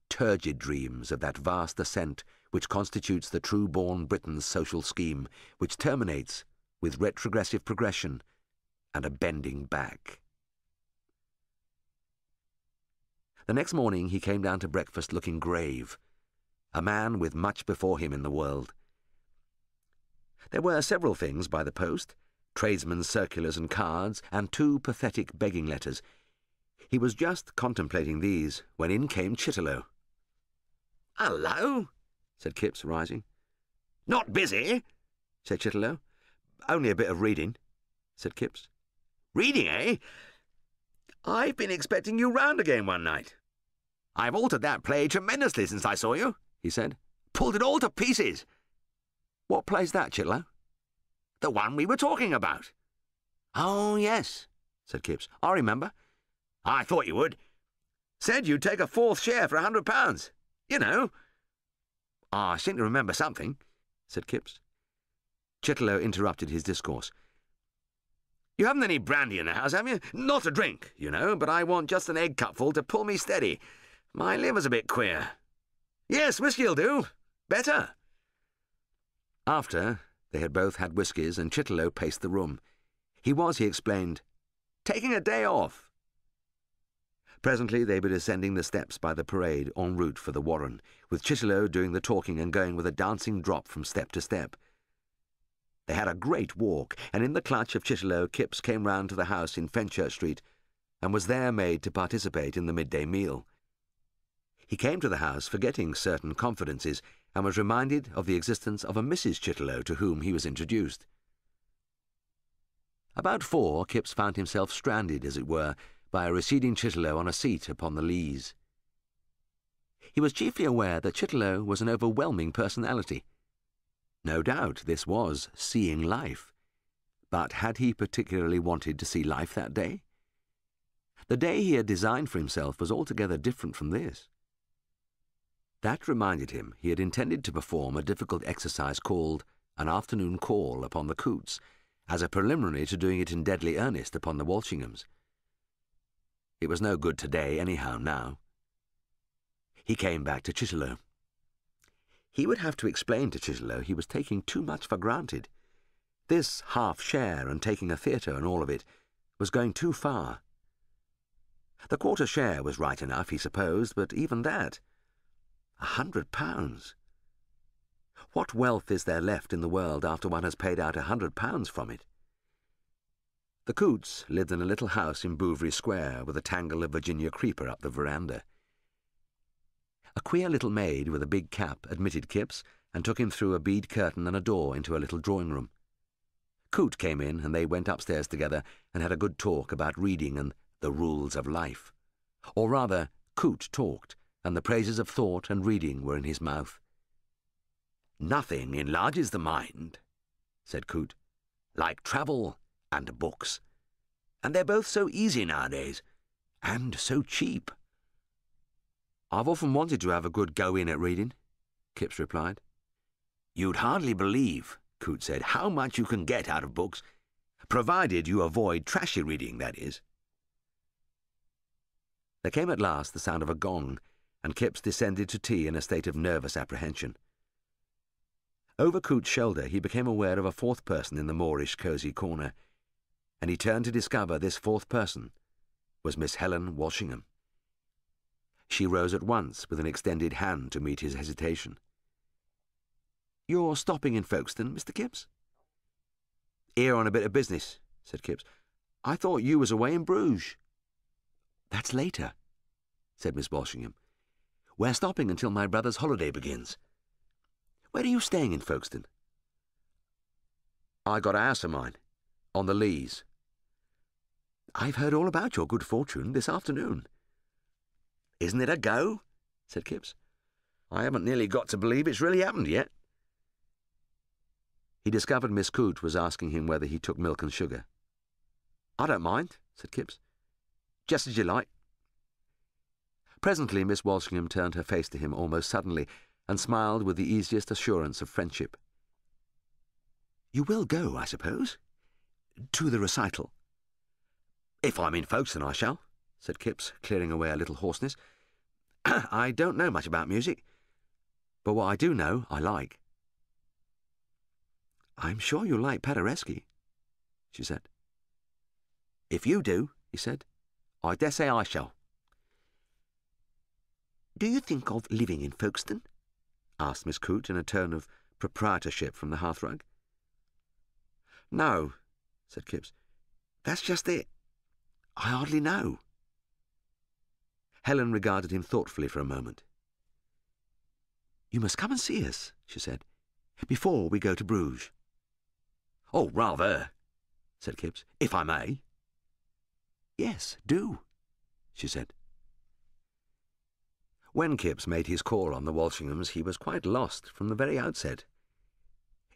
turgid dreams of that vast ascent which constitutes the true-born Britain's social scheme, which terminates with retrogressive progression and a bending back. The next morning he came down to breakfast looking grave, a man with much before him in the world. There were several things by the post, tradesmen's circulars and cards, and 2 pathetic begging letters. He was just contemplating these when in came Chitterlow. "Hello," said Kipps, rising. "Not busy?" said Chitterlow. "Only a bit of reading," said Kipps. "Reading, eh? I've been expecting you round again one night. I've altered that play tremendously since I saw you," he said. "Pulled it all to pieces." "What play's that, Chitterlow?" "The one we were talking about." "Oh, yes," said Kipps. "I remember." "I thought you would. Said you'd take a 4th share for £100. You know." "I seem to remember something," said Kipps. Chitterlow interrupted his discourse. "You haven't any brandy in the house, have you? Not a drink, you know, but I want just an egg cupful to pull me steady. My liver's a bit queer. Yes, whisky'll do. Better." After they had both had whiskies, and Chitterlow paced the room. He was, he explained, taking a day off. Presently they were descending the steps by the parade en route for the Warren, with Chitterlow doing the talking and going with a dancing drop from step to step. They had a great walk, and in the clutch of Chitterlow, Kipps came round to the house in Fenchurch Street and was there made to participate in the midday meal. He came to the house forgetting certain confidences and was reminded of the existence of a Mrs. Chitterlow to whom he was introduced. About 4 Kipps found himself stranded, as it were, by a receding Chitterlow on a seat upon the Lees. He was chiefly aware that Chitterlow was an overwhelming personality. No doubt this was seeing life, but had he particularly wanted to see life that day? The day he had designed for himself was altogether different from this. That reminded him he had intended to perform a difficult exercise called an afternoon call upon the Cootes, as a preliminary to doing it in deadly earnest upon the Walshinghams. It was no good today anyhow now. He came back to Chitterlow. He would have to explain to Chitterlow he was taking too much for granted. This half-share and taking a theatre and all of it was going too far. The quarter share was right enough, he supposed, but even that, £100. What wealth is there left in the world after one has paid out £100 from it? The Cootes lived in a little house in Bouverie Square with a tangle of Virginia creeper up the veranda. A queer little maid with a big cap admitted Kipps and took him through a bead curtain and a door into a little drawing-room. Coote came in and they went upstairs together and had a good talk about reading and the rules of life. Or rather, Coote talked, and the praises of thought and reading were in his mouth. "Nothing enlarges the mind," said Coote, "like travel and books. And they're both so easy nowadays, and so cheap." "I've often wanted to have a good go-in at reading," Kipps replied. "You'd hardly believe," Coote said, "how much you can get out of books, provided you avoid trashy reading, that is." There came at last the sound of a gong, and Kipps descended to tea in a state of nervous apprehension. Over Coote's shoulder he became aware of a 4th person in the Moorish cosy corner, and he turned to discover this 4th person was Miss Helen Walshingham. She rose at once with an extended hand to meet his hesitation. "You're stopping in Folkestone, Mr. Kipps?" "Here on a bit of business," said Kipps. "I thought you was away in Bruges." "That's later," said Miss Walshingham. "We're stopping until my brother's holiday begins. Where are you staying in Folkestone?" "I got a house of mine, on the Lees." "I've heard all about your good fortune this afternoon." "Isn't it a go?" said Kipps. "I haven't nearly got to believe it's really happened yet." He discovered Miss Coote was asking him whether he took milk and sugar. "I don't mind," said Kipps. "Just as you like." Presently Miss Walshingham turned her face to him almost suddenly and smiled with the easiest assurance of friendship. "You will go, I suppose?" "To the recital." "If I'm in Folkestone, I shall," said Kipps, clearing away a little hoarseness. "I don't know much about music, but what I do know, I like." "I'm sure you'll like Paderewski," she said. "If you do," he said, "I dare say I shall." "Do you think of living in Folkestone?" asked Miss Coote in a tone of proprietorship from the hearthrug. "No," said Kipps. "That's just it. I hardly know." Helen regarded him thoughtfully for a moment. "You must come and see us," she said, "before we go to Bruges." "Oh, rather," said Kipps, "if I may." "Yes, do," she said. When Kipps made his call on the Walshinghams, he was quite lost from the very outset.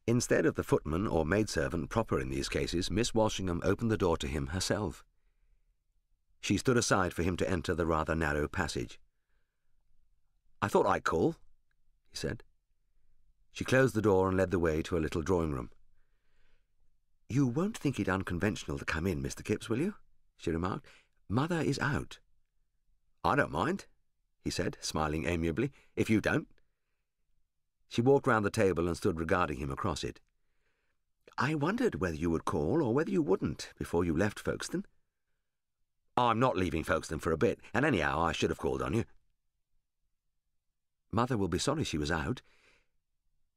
Instead of the footman or maidservant proper in these cases, Miss Walshingham opened the door to him herself. She stood aside for him to enter the rather narrow passage. "I thought I'd call," he said. She closed the door and led the way to a little drawing-room. "You won't think it unconventional to come in, Mr. Kipps, will you?" she remarked. "Mother is out." "I don't mind," he said, smiling amiably, "if you don't." She walked round the table and stood regarding him across it. "I wondered whether you would call or whether you wouldn't before you left Folkestone." "I'm not leaving Folkestone for a bit, and anyhow I should have called on you." "Mother will be sorry she was out.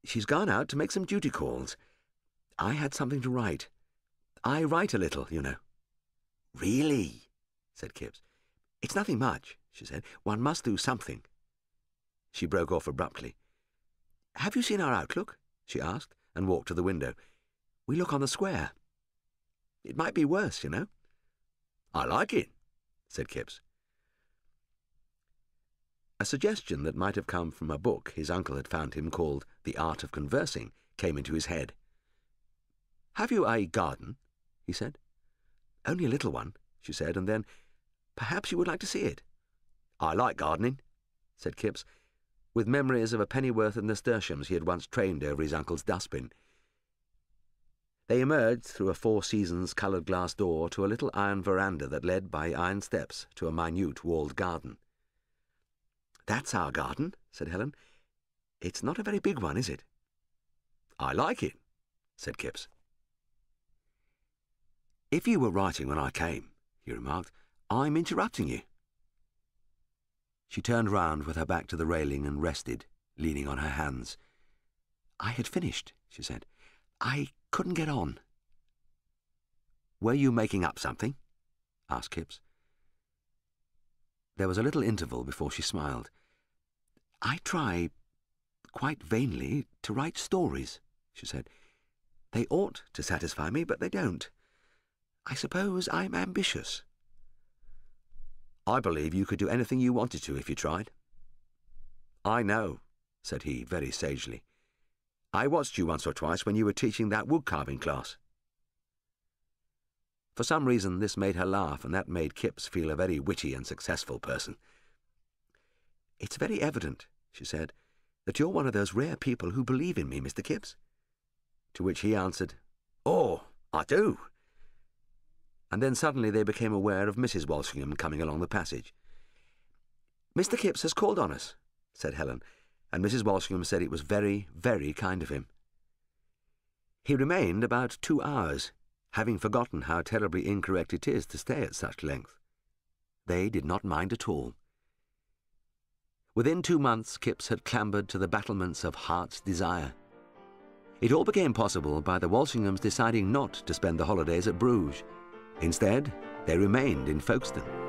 She's gone out to make some duty calls. I had something to write. I write a little, you know." "Really?" said Kipps. "It's nothing much," she said. "One must do something." She broke off abruptly. "Have you seen our outlook?" she asked, and walked to the window. "We look on the square. It might be worse, you know." "I like it," said Kipps. A suggestion that might have come from a book his uncle had found him called The Art of Conversing came into his head. "Have you a garden?" he said. "Only a little one," she said, and then, "Perhaps you would like to see it." "I like gardening," said Kipps, with memories of a pennyworth of nasturtiums he had once trained over his uncle's dustbin. They emerged through a Four Seasons coloured glass door to a little iron veranda that led by iron steps to a minute walled garden. "That's our garden," said Helen. "It's not a very big one, is it?" "I like it," said Kipps. "If you were writing when I came," he remarked, "I'm interrupting you." She turned round with her back to the railing and rested, leaning on her hands. "I had finished," she said. "I couldn't get on." "Were you making up something?" asked Kipps. There was a little interval before she smiled. "I try, quite vainly, to write stories," she said. "They ought to satisfy me, but they don't. I suppose I'm ambitious." "I believe you could do anything you wanted to if you tried." "I know," said he very sagely. "I watched you once or twice when you were teaching that wood-carving class." For some reason this made her laugh, and that made Kipps feel a very witty and successful person. "It's very evident," she said, "that you're one of those rare people who believe in me, Mr. Kipps." To which he answered, "Oh, I do." And then suddenly they became aware of Mrs. Walshingham coming along the passage. "Mr. Kipps has called on us," said Helen, and Mrs. Walshingham said it was very, very kind of him. He remained about 2 hours, having forgotten how terribly incorrect it is to stay at such length. They did not mind at all. Within 2 months Kipps had clambered to the battlements of Heart's Desire. It all became possible by the Walshinghams deciding not to spend the holidays at Bruges. Instead, they remained in Folkestone.